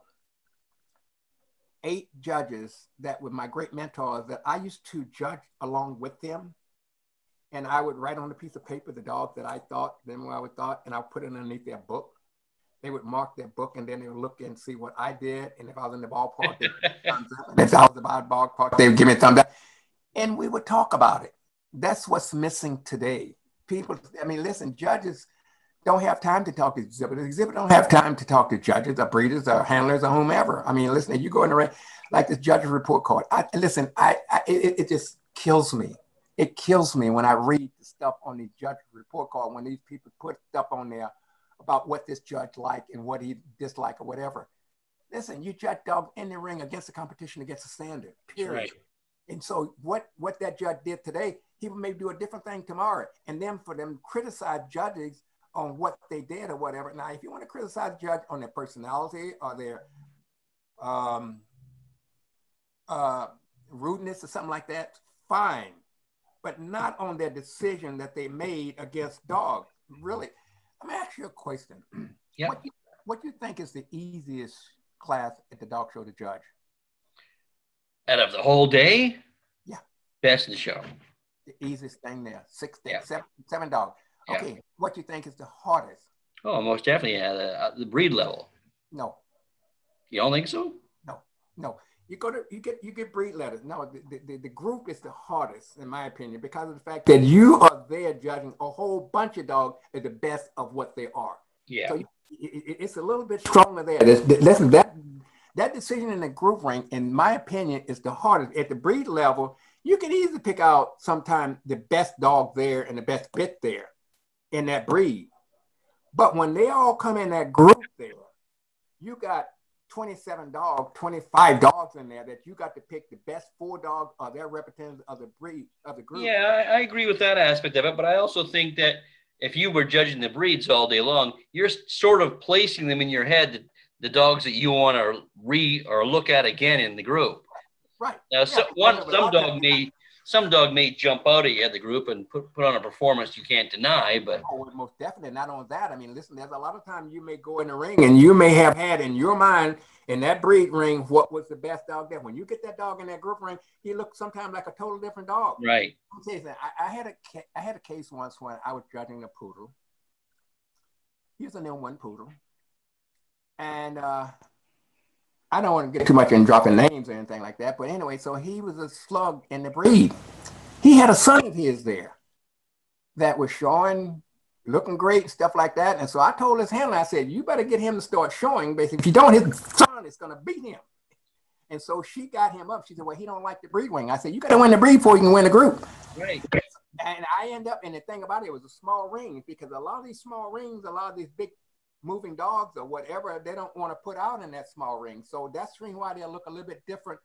8 judges that were my great mentors that I used to judge along with them. And I would write on a piece of paper the dogs that I thought, and I would put it underneath their book. They would mark their book, and then they would look and see what I did. And if I was in the ballpark, they would give me a thumbs up. And if I was about ballpark, they would give me a thumbs up. And we would talk about it. That's what's missing today. People, I mean, listen, judges don't have time to talk to exhibitors. Exhibitors don't have time to talk to judges or breeders or handlers or whomever. I mean, listen, you go in the ring, like this judge's report card. It just kills me. It kills me when I read the stuff on the judge's report card, when these people put stuff on there about what this judge liked and what he disliked or whatever. Listen, you judge dog in the ring against the competition, against the standard, period. Right. And so what that judge did today, he may do a different thing tomorrow. And then for them criticize judges on what they did or whatever. Now, if you want to criticize the judge on their personality or their rudeness or something like that, fine, but not on their decision that they made against dogs. Really, I'm going to ask you a question. Yep. What do you think is the easiest class at the dog show to judge? Out of the whole day? Yeah. Best in the show. The easiest thing there, seven dogs. Okay, yeah. What do you think is the hardest? Oh, most definitely the breed level. No. You don't think so? No, no. You get breed letters. No, the group is the hardest, in my opinion, because of the fact that you are there judging a whole bunch of dogs at the best of what they are. Yeah. So it's a little bit stronger there. Listen, that decision in the group rank, in my opinion, is the hardest. At the breed level, you can easily pick out sometimes the best dog there and the best bit there in that breed. But when they all come in that group there, you got 27 dogs, 25 dogs in there that you got to pick the best 4 dogs or their representatives of the breed, of the group. Yeah, I agree with that aspect of it, but I also think that if you were judging the breeds all day long, you're sort of placing them in your head, the dogs that you want to look at again in the group. Right. Now, yeah, some dog may jump out at you at the group and put on a performance you can't deny, but... Oh, most definitely. Not on that. I mean, listen, there's a lot of times you may go in the ring and you may have had in your mind, in that breed ring, what was the best dog there. When you get that dog in that group ring, he looks sometimes like a total different dog. Right. I had a case once when I was judging a poodle. He was an M1 poodle. And I don't want to get too much in dropping names or anything like that, but anyway, so he was a slug in the breed. He had a son of his there that was showing, looking great, stuff like that. And so I told his handler, I said, you better get him to start showing. Basically, if you don't, his son is going to beat him. And so she got him up. She said, well, he don't like the breed wing. I said, you got to win the breed before you can win the group. Right. And I end up, and the thing about it was a small ring, because a lot of these small rings, a lot of these big moving dogs or whatever, they don't want to put out in that small ring. So that's the reason why they'll look a little bit different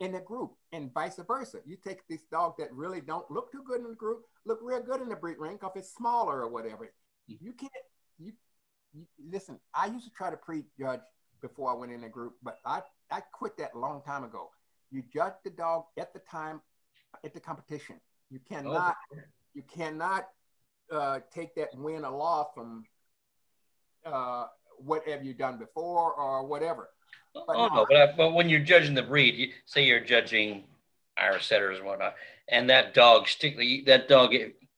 in the group, and vice versa. You take these dogs that really don't look too good in the group, look real good in the breed ring because it's smaller or whatever. You can't, listen, I used to try to prejudge before I went in the group, but I quit that a long time ago. You judge the dog at the time, at the competition. You cannot take that win or loss from what have you done before or whatever. But when you're judging the breed, say you're judging Irish setters and whatnot, and that dog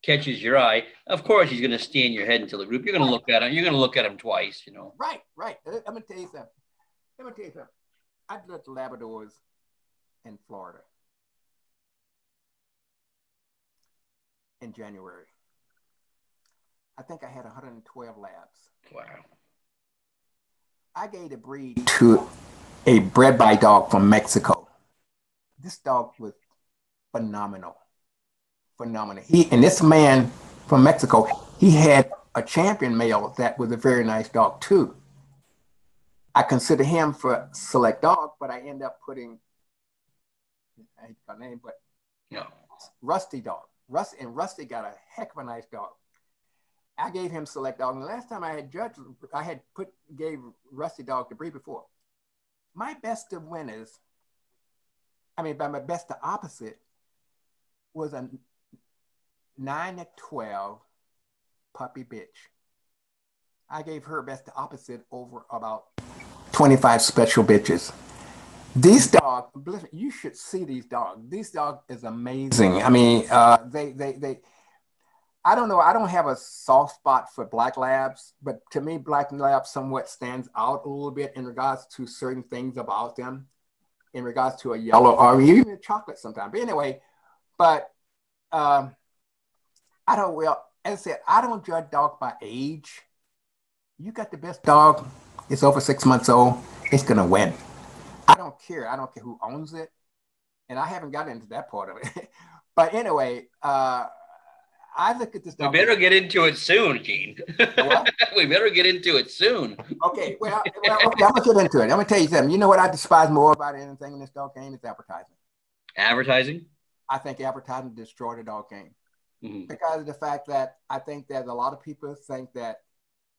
catches your eye, of course he's going to stay in your head until the group. You're going to look at him. You're going to look at him twice, you know. Right, right. I'm going to tell you something. I judged Labradors in Florida in January. I think I had 112 labs. Wow. I gave the breed to a bred-by dog from Mexico. This dog was phenomenal. Phenomenal. This man from Mexico, he had a champion male that was a very nice dog too. I consider him for select dog, but I end up putting, I hate my name, but no. Rusty dog. Rusty got a heck of a nice dog. I gave him select dog. And the last time I had judged, I had gave Rusty dog to breed before. My best of winners, by my best to opposite, was a 9-12 puppy bitch. I gave her best to opposite over about 25 special bitches. These dogs, you should see these dogs. These dogs is amazing. I don't know. I don't have a soft spot for black labs, but to me, black labs somewhat stands out a little bit in regards to certain things about them, in regards to a yellow or even a chocolate sometimes. But anyway, as I said, I don't judge dogs by age. You got the best dog. It's over 6 months old. It's going to win. I don't care. I don't care who owns it. And I haven't gotten into that part of it. But anyway, I look at this dog. We better get into it soon, Gene. What? We better get into it soon. Okay, well, I'm going to get into it. I'm going to tell you something. You know what I despise more about anything in this dog game? It's advertising. Advertising? I think advertising destroyed the dog game. Mm-hmm. Because of the fact that I think that a lot of people think that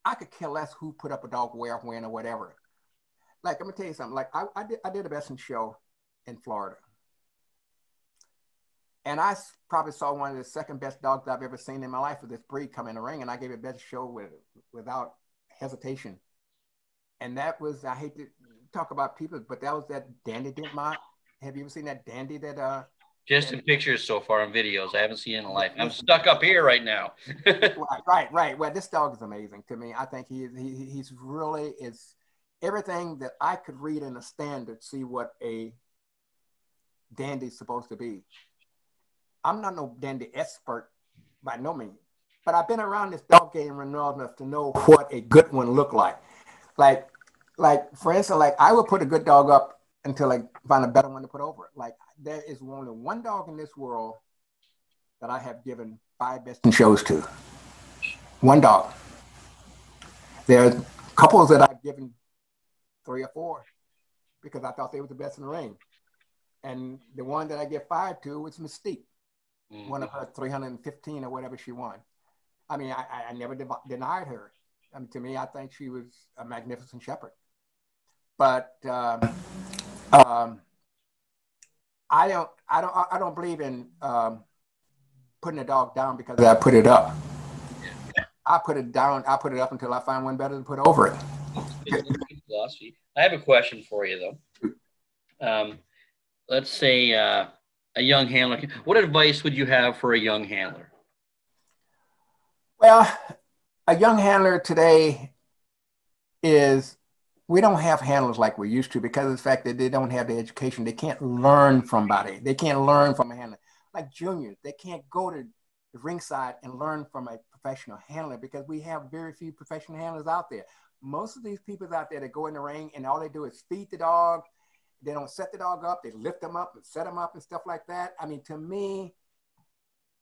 I could care less who put up a dog where, when, or whatever. Like, I'm gonna tell you something. Like, I did a best in show in Florida, and I probably saw one of the second best dogs I've ever seen in my life with this breed come in the ring, and I gave it best show without hesitation. And that was, I hate to talk about people, but that was that Dandy Dintmont. Have you ever seen that Dandy that? Just in pictures so far and videos. I haven't seen it in life. I'm stuck up here right now. Right. Well, this dog is amazing to me. I think he's really is everything that I could read in a standard, see what a dandy's supposed to be. I'm not no dandy expert by no means, but I've been around this dog game long enough to know what a good one looked like. Like for instance, like I would put a good dog up until I find a better one to put over it. Like there is only one dog in this world that I have given 5 best in shows to. One dog. There's couples that I've given 3 or 4 because I thought they were the best in the ring. And the one that I give 5 to was Mystique, mm-hmm. One of her 315 or whatever she won. I mean, I never denied her. I mean, to me, I think she was a magnificent shepherd. But I don't believe in putting a dog down because I put it up. I put it down. I put it up until I find one better to put over it. Philosophy. I have a question for you though. Let's say a young handler. What advice would you have for a young handler? Well, a young handler today is, we don't have handlers like we used to because of the fact that they don't have the education. They can't learn from somebody. They can't learn from a handler. Like juniors, they can't go to the ringside and learn from a professional handler because we have very few professional handlers out there. Most of these people out there that go in the ring and all they do is feed the dog. They don't set the dog up. They lift them up and set them up and stuff like that. I mean, to me,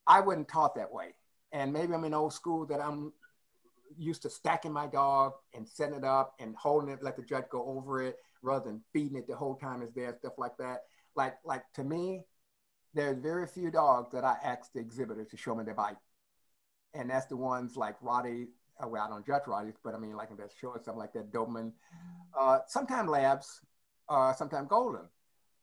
I wasn't taught that way. And maybe I'm in old school that I'm used to stacking my dog and setting it up and holding it, let the judge go over it rather than feeding it the whole time it's there, stuff like that. Like to me, there's very few dogs that I ask the exhibitor to show me their bite. And that's the ones like Roddy, well, I don't judge Roddy's, but I mean, like in that short, something like that, Doberman, sometimes Labs, sometimes Golden,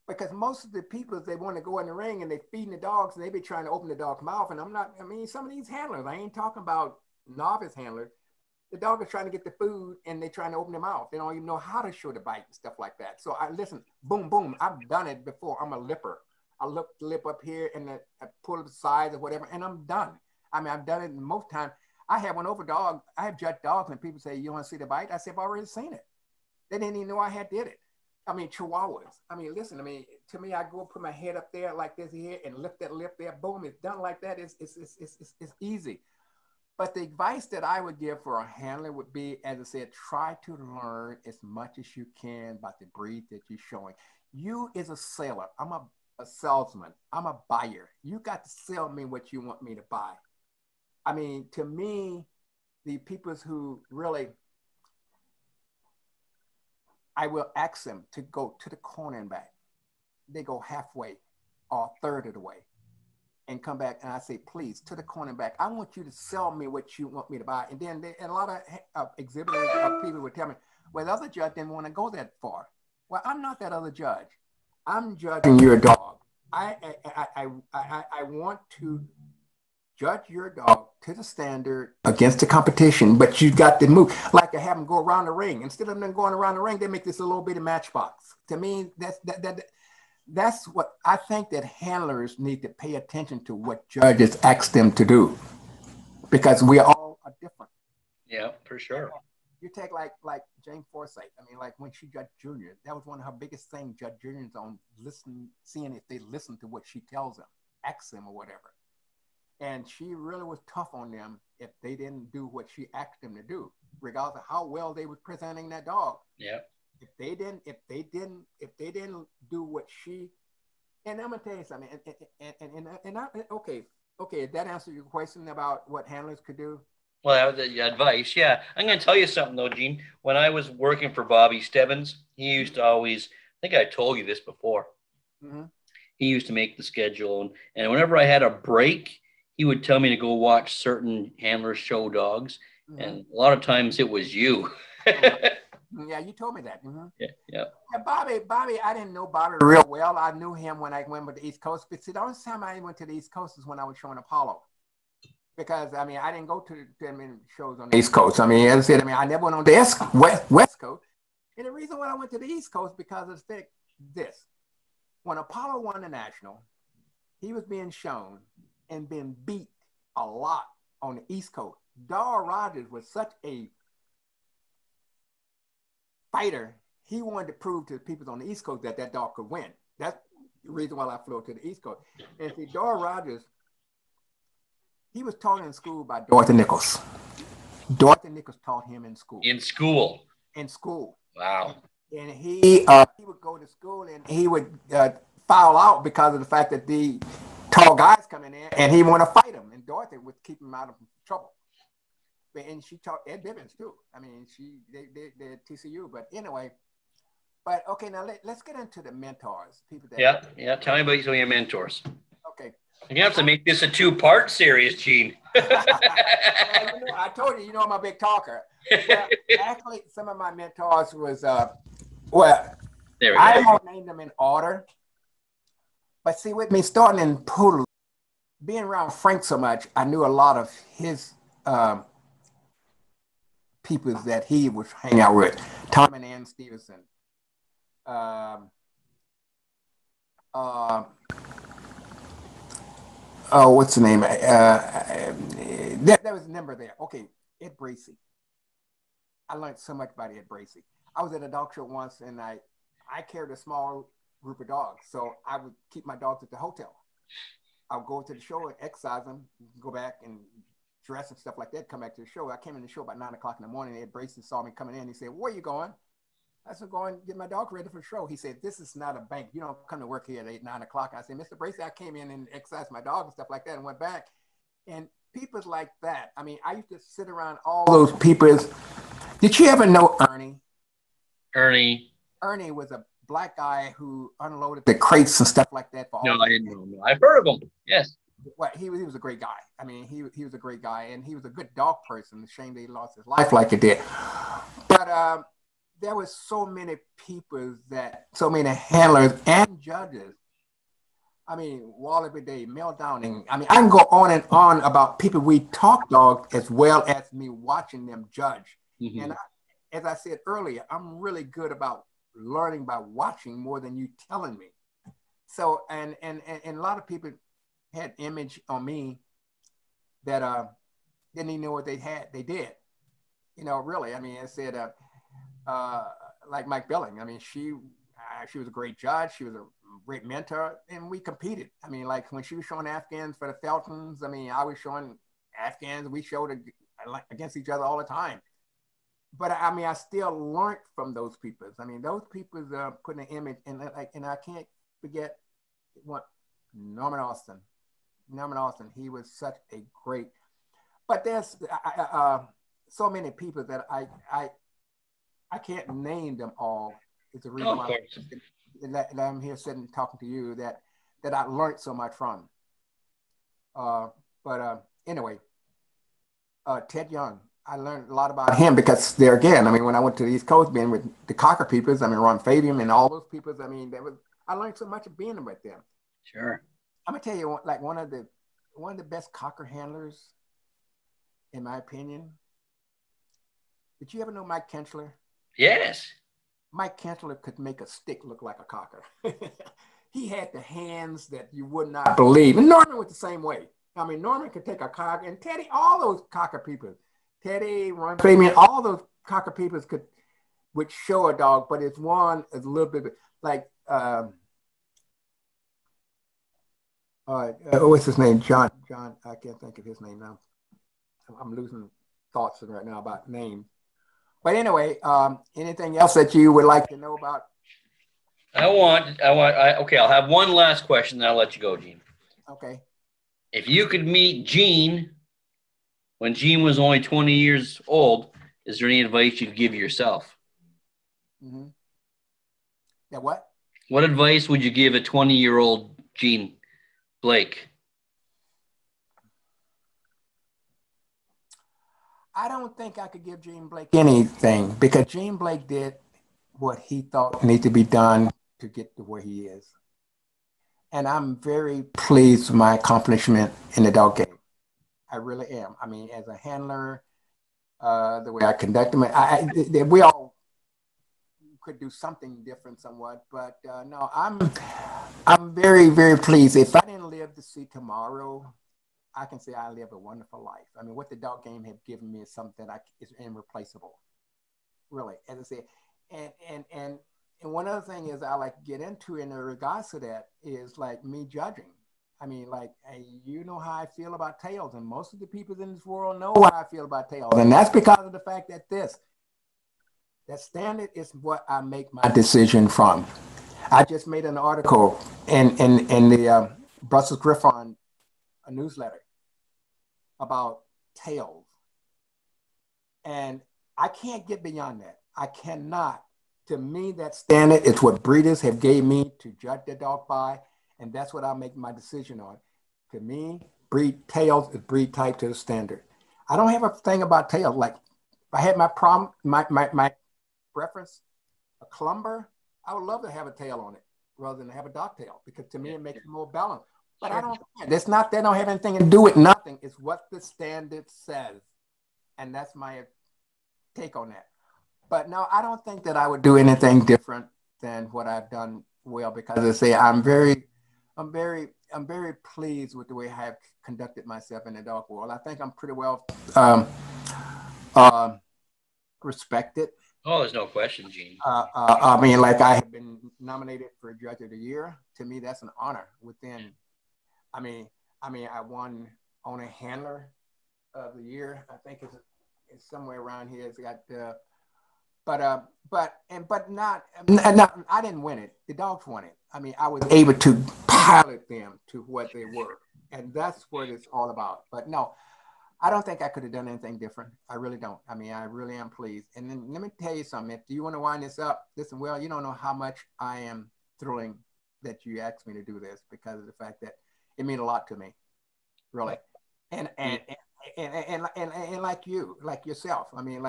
because most of the people, they want to go in the ring and they're feeding the dogs and they be trying to open the dog's mouth. And I mean, some of these handlers, I ain't talking about novice handlers, the dog is trying to get the food and they're trying to open their mouth. They don't even know how to show the bite and stuff like that. So I listen, boom, boom, I've done it before. I'm a lipper. I lift the lip up here and I pull up the sides or whatever, and I'm done. I mean, I've done it most times. I have one over dog. I have judged dogs and people say, you want to see the bite? I said, I've already seen it. They didn't even know I had did it. I mean, Chihuahuas. I mean, listen, I mean, to me, I go put my head up there like this here and lift that lip there. Boom, it's done like that. It's easy. But the advice that I would give for a handler would be, as I said, try to learn as much as you can about the breed that you're showing. You is a seller. I'm a salesman. I'm a buyer. You got to sell me what you want me to buy. I mean, to me, the people who really, I will ask them to go to the corner and back. They go halfway or a third of the way and come back, and I say, please, to the corner and back. I want you to sell me what you want me to buy. And then and a lot of exhibitors or people would tell me, well, the other judge didn't want to go that far. Well, I'm not that other judge. I'm judging your dog. I want to judge your dog to the standard against the competition, but you got to move. Like I have them go around the ring. Instead of them going around the ring, they make this a little bit of matchbox. To me, that's what I think that handlers need to pay attention to what judges ask them to do, because we all are different. Yeah, for sure. You take like Jane Forsyth. I mean, like when she judged juniors, that was one of her biggest things, judge juniors on listening, seeing if they listen to what she tells them, asks them or whatever. And she really was tough on them if they didn't do what she asked them to do, regardless of how well they were presenting that dog. Yeah. If they didn't do what she, and I'm gonna tell you something. Okay. That answered your question about what handlers could do. Well, the advice, yeah. I'm gonna tell you something though, Gene. When I was working for Bobby Stebbins, he used to always. I think I told you this before. Mm-hmm. He used to make the schedule, and whenever I had a break, he would tell me to go watch certain handlers show dogs, Mm-hmm. And a lot of times it was you. Yeah, you told me that. Mm-hmm. Yeah, Bobby, I didn't know Bobby real well. I knew him when I went to the East Coast. But see, the only time I went to the East Coast is when I was showing Apollo. Because, I mean, I didn't go to many shows on the East Coast. I mean, as I said, I mean, I never went on the West Coast. And the reason why I went to the East Coast because of this. When Apollo won the National, he was being shown and being beat a lot on the East Coast. Dahl Rogers was such a fighter. He wanted to prove to the people on the East Coast that Dahl could win. That's the reason why I flew to the East Coast. And see, Dahl Rogers, he was taught in school by Dorothy Nichols. Dorothy Nichols taught him in school. Wow. And he would go to school and he would foul out because of the fact that the tall guys come in there and he want to fight him. And Dorothy would keep him out of trouble. And she taught Ed Bivens too. I mean, they're at TCU. But anyway, okay, now let's get into the mentors. People that tell me about some of your mentors. Okay. You have to make this a two-part series, Gene. I told you, I'm a big talker. Well, actually, some of my mentors was, I won't name them in order. But see, with me starting in Poodle, being around Frank so much, I knew a lot of his people that he would hang out with. Tom and Ann Stevenson. What's the name? There was a number there. Okay, Ed Bracey. I learned so much about Ed Bracey. I was at a dog show once, and I carried a small group of dogs, so I would keep my dogs at the hotel. I would go to the show and exercise them, go back and dress and stuff like that, come back to the show. I came in the show about 9 o'clock in the morning. Ed Bracey saw me coming in. He said, "Where are you going?" I said, "Going get my dog ready for the show." He said, "This is not a bank. You don't come to work here at 8, 9 o'clock. I said, "Mr. Bracey, I came in and exercised my dog and stuff like that and went back." And people like that. I mean, I used to sit around all those people. Did you ever know Ernie? Ernie was a black guy who unloaded the crates and stuff like that. I didn't know him. I've heard of him. Yes. Well, he was a great guy. I mean, he was a great guy. And he was a good dog person. It's a shame that he lost his life like it did. But, there was so many people that, so many handlers and judges. I mean, Wally Freeding, Mel Downing. I mean, I can go on and on about people we talk dog as well as me watching them judge. Mm-hmm. And as I said earlier, I'm really good about learning by watching more than you telling me. So, and a lot of people had image on me that didn't even know what they had. They did, really. I mean, I said, like Mike Billing. I mean, she was a great judge. She was a great mentor, and we competed. I mean, like when she was showing Afghans for the Feltons, I mean, I was showing Afghans. We showed against each other all the time. But I mean, I still learned from those people. I mean, those people are putting an image, and I can't forget what Norman Austin. Norman Austin. He was such a great. But there's so many people that I can't name them all. It's a reason why I'm here sitting talking to you that I learned so much from. Anyway, Ted Young, I learned a lot about him because there again, I mean, when I went to the East Coast being with the Cocker peoples, I mean, Ron Fabian and all those peoples, I mean, I learned so much of being with them. Sure. I'm gonna tell you, like one of the best Cocker handlers, in my opinion. Did you ever know Mike Kinchler? Yes. Mike Kinchler could make a stick look like a cocker. He had the hands that you would not believe. And Norman was the same way. I mean, Norman could take a cocker. And Teddy, all those cocker people. Teddy, Ron Fabian, all those cocker people would show a dog. But it's one is a little bit like, what's his name? John, I can't think of his name now. I'm losing thoughts right now about names. But anyway, anything else that you would like to know about? Okay, I'll have one last question, then I'll let you go, Gene. Okay. If you could meet Gene when Gene was only 20 years old, is there any advice you'd give yourself? Mm-hmm. Yeah, what? What advice would you give a 20-year-old Gene Blake? I don't think I could give Gene Blake anything because Gene Blake did what he thought needed to be done to get to where he is. And I'm very pleased with my accomplishment in the dog game. I really am. I mean, as a handler, the way I conduct him, we all could do something different somewhat, but no, I'm very, very pleased. If I didn't live to see tomorrow, I can say I live a wonderful life. I mean, what the dog game have given me is something that is irreplaceable, really. As I said, and one other thing is I like to get into in regards to that is like me judging. I mean, like, you know how I feel about tails, and most of the people in this world know how I feel about tails, and that's because of the fact that that standard is what I make my decision from. I just made an article in the Brussels Griffon a newsletter about tails, and I can't get beyond that. I cannot. To me, that standard is what breeders have gave me to judge their dog by, and that's what I make my decision on. To me, breed tails is breed type to the standard. I don't have a thing about tails. Like, if I had my problem, my preference, a clumber, I would love to have a tail on it rather than have a docktail because to me it makes it more balanced. But I don't. It's not that I don't have anything to do with nothing. It's what the standard says, and that's my take on that. But no, I don't think that I would do anything different than what I've done well because, as I say, I'm very pleased with the way I have conducted myself in the dog world. I think I'm pretty well respected. Oh, there's no question, Gene. I mean, like, I have been nominated for a Judge of the Year. To me, that's an honor. Within, I mean, I won on a Handler of the Year. I think it's somewhere around here. It's got, but I didn't win it. The dogs won it. I mean, I was able to pilot them to what they were, and that's what it's all about. But no, I don't think I could have done anything different. I really don't. I mean, I really am pleased. And then let me tell you something. If you want to wind this up, listen, well, you don't know how much I am thrilling that you asked me to do this because of the fact that it means a lot to me, really. And like you, like yourself. I mean,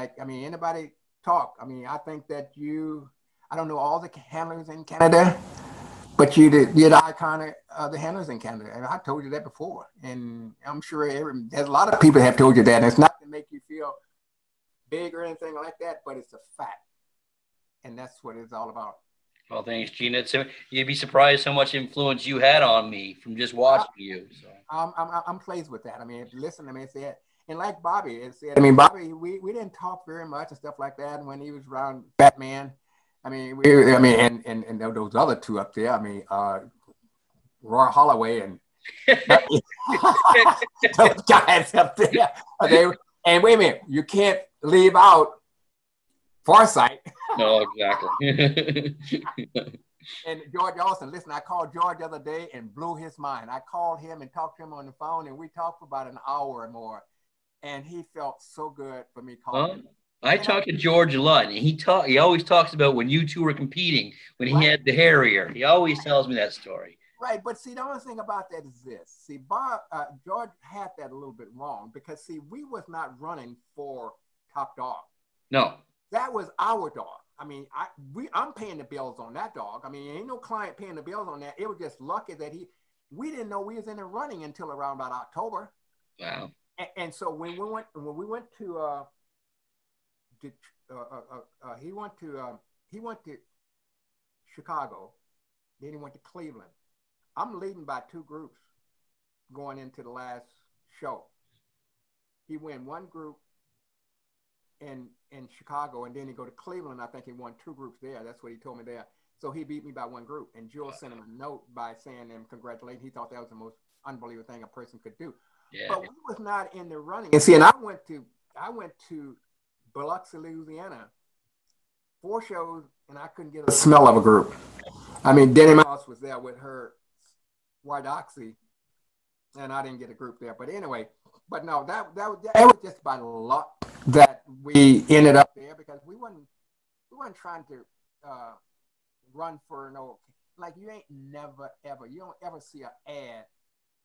anybody talk. I mean, I think that you, I don't know all the handlers in Canada, but you're the icon of the handlers in Canada. And I told you that before. And I'm sure there's a lot of people have told you that. And it's not to make you feel big or anything like that, but it's a fact. And that's what it's all about. Well, thanks, Gene. You'd be surprised how much influence you had on me from just watching you. So. I'm pleased with that. I mean, listen to me, say it. And like Bobby, it said, I mean, Bobby, we didn't talk very much and stuff like that. And when he was around Batman, I mean, and those other two up there, I mean, Roy Holloway and those guys up there. And wait a minute, you can't leave out Forsyth. No, exactly. And George Austin, listen, I called George the other day and blew his mind. I called him and talked to him on the phone, and we talked for about an hour or more. And he felt so good for me calling him. I talked to George a lot, and he always talks about when you two were competing, when he had the Harrier. He always tells me that story. Right, but see, the only thing about that is this. See, George had that a little bit wrong because, see, we was not running for top dog. No. That was our dog. I mean, I'm paying the bills on that dog. I mean, ain't no client paying the bills on that. It was just lucky that we didn't know we was in the running until around about October. Wow. And so when we went to he went to Chicago, then he went to Cleveland. I'm leading by two groups going into the last show. He won one group in Chicago, and then he go to Cleveland. I think he won two groups there. That's what he told me there. So he beat me by one group, and Jewel sent him a note by saying him congratulating. He thought that was the most unbelievable thing a person could do. Yeah. But we was not in the running. And see, and I went to Biloxi, Louisiana, 4 shows, and I couldn't get a smell of a group. I mean, Denny Mouse was there with her White Oxy, and I didn't get a group there. But anyway, but no, that was just by luck that we ended up there because we weren't trying to run for no, like, you ain't never ever, you don't ever see an ad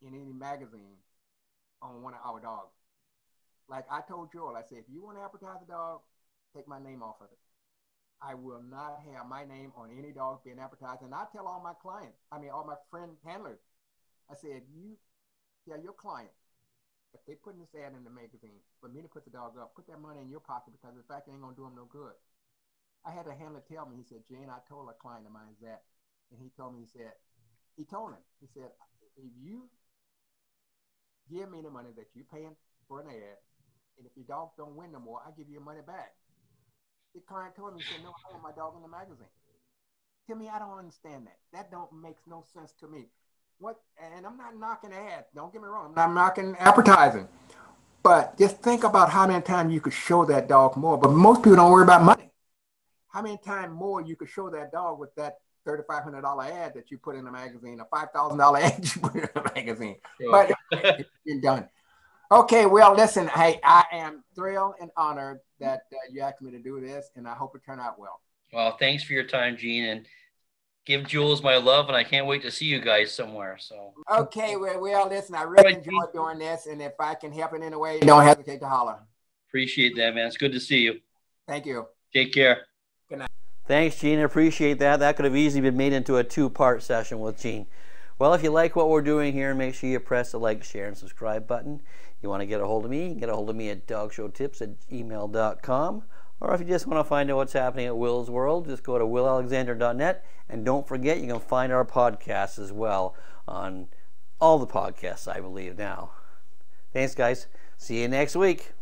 in any magazine on one of our dogs. Like I told Joel, I said, if you want to advertise a dog, take my name off of it. I will not have my name on any dog being advertised. And I tell all my clients, I mean, all my friend handlers, I said, you tell your client, if they putting this ad in the magazine for me to put the dog up, put that money in your pocket because the fact it ain't going to do them no good. I had a handler tell me, he said, Jane, I told a client of mine that. And he told me, he said, if you give me the money that you're paying for an ad, and if your dogs don't win no more, I give you your money back. The client told me, he said, no, I want my dog in the magazine. To me, I don't understand that. That don't makes no sense to me. What? And I'm not knocking ads. Don't get me wrong. I'm not knocking advertising. But just think about how many times you could show that dog more. But most people don't worry about money. How many times more you could show that dog with that $3,500 ad that you put in a magazine, a $5,000 ad you put in a magazine. Sure. But you're done. Okay, well, listen, hey, I am thrilled and honored that you asked me to do this, and I hope it turned out well. Well, thanks for your time, Gene, and give Jules my love, and I can't wait to see you guys somewhere. So. Okay, well, listen, I really enjoyed doing this, and if I can help in any way, don't hesitate to holler. Appreciate that, man. It's good to see you. Thank you. Take care. Good night. Thanks, Gene. I appreciate that. That could have easily been made into a two-part session with Gene. Well, if you like what we're doing here, make sure you press the like, share, and subscribe button. You want to get a hold of me, you can get a hold of me at dogshowtips@gmail.com. Or if you just want to find out what's happening at Will's World, just go to willalexander.net. And don't forget, you can find our podcasts as well on all the podcasts, I believe, now. Thanks, guys. See you next week.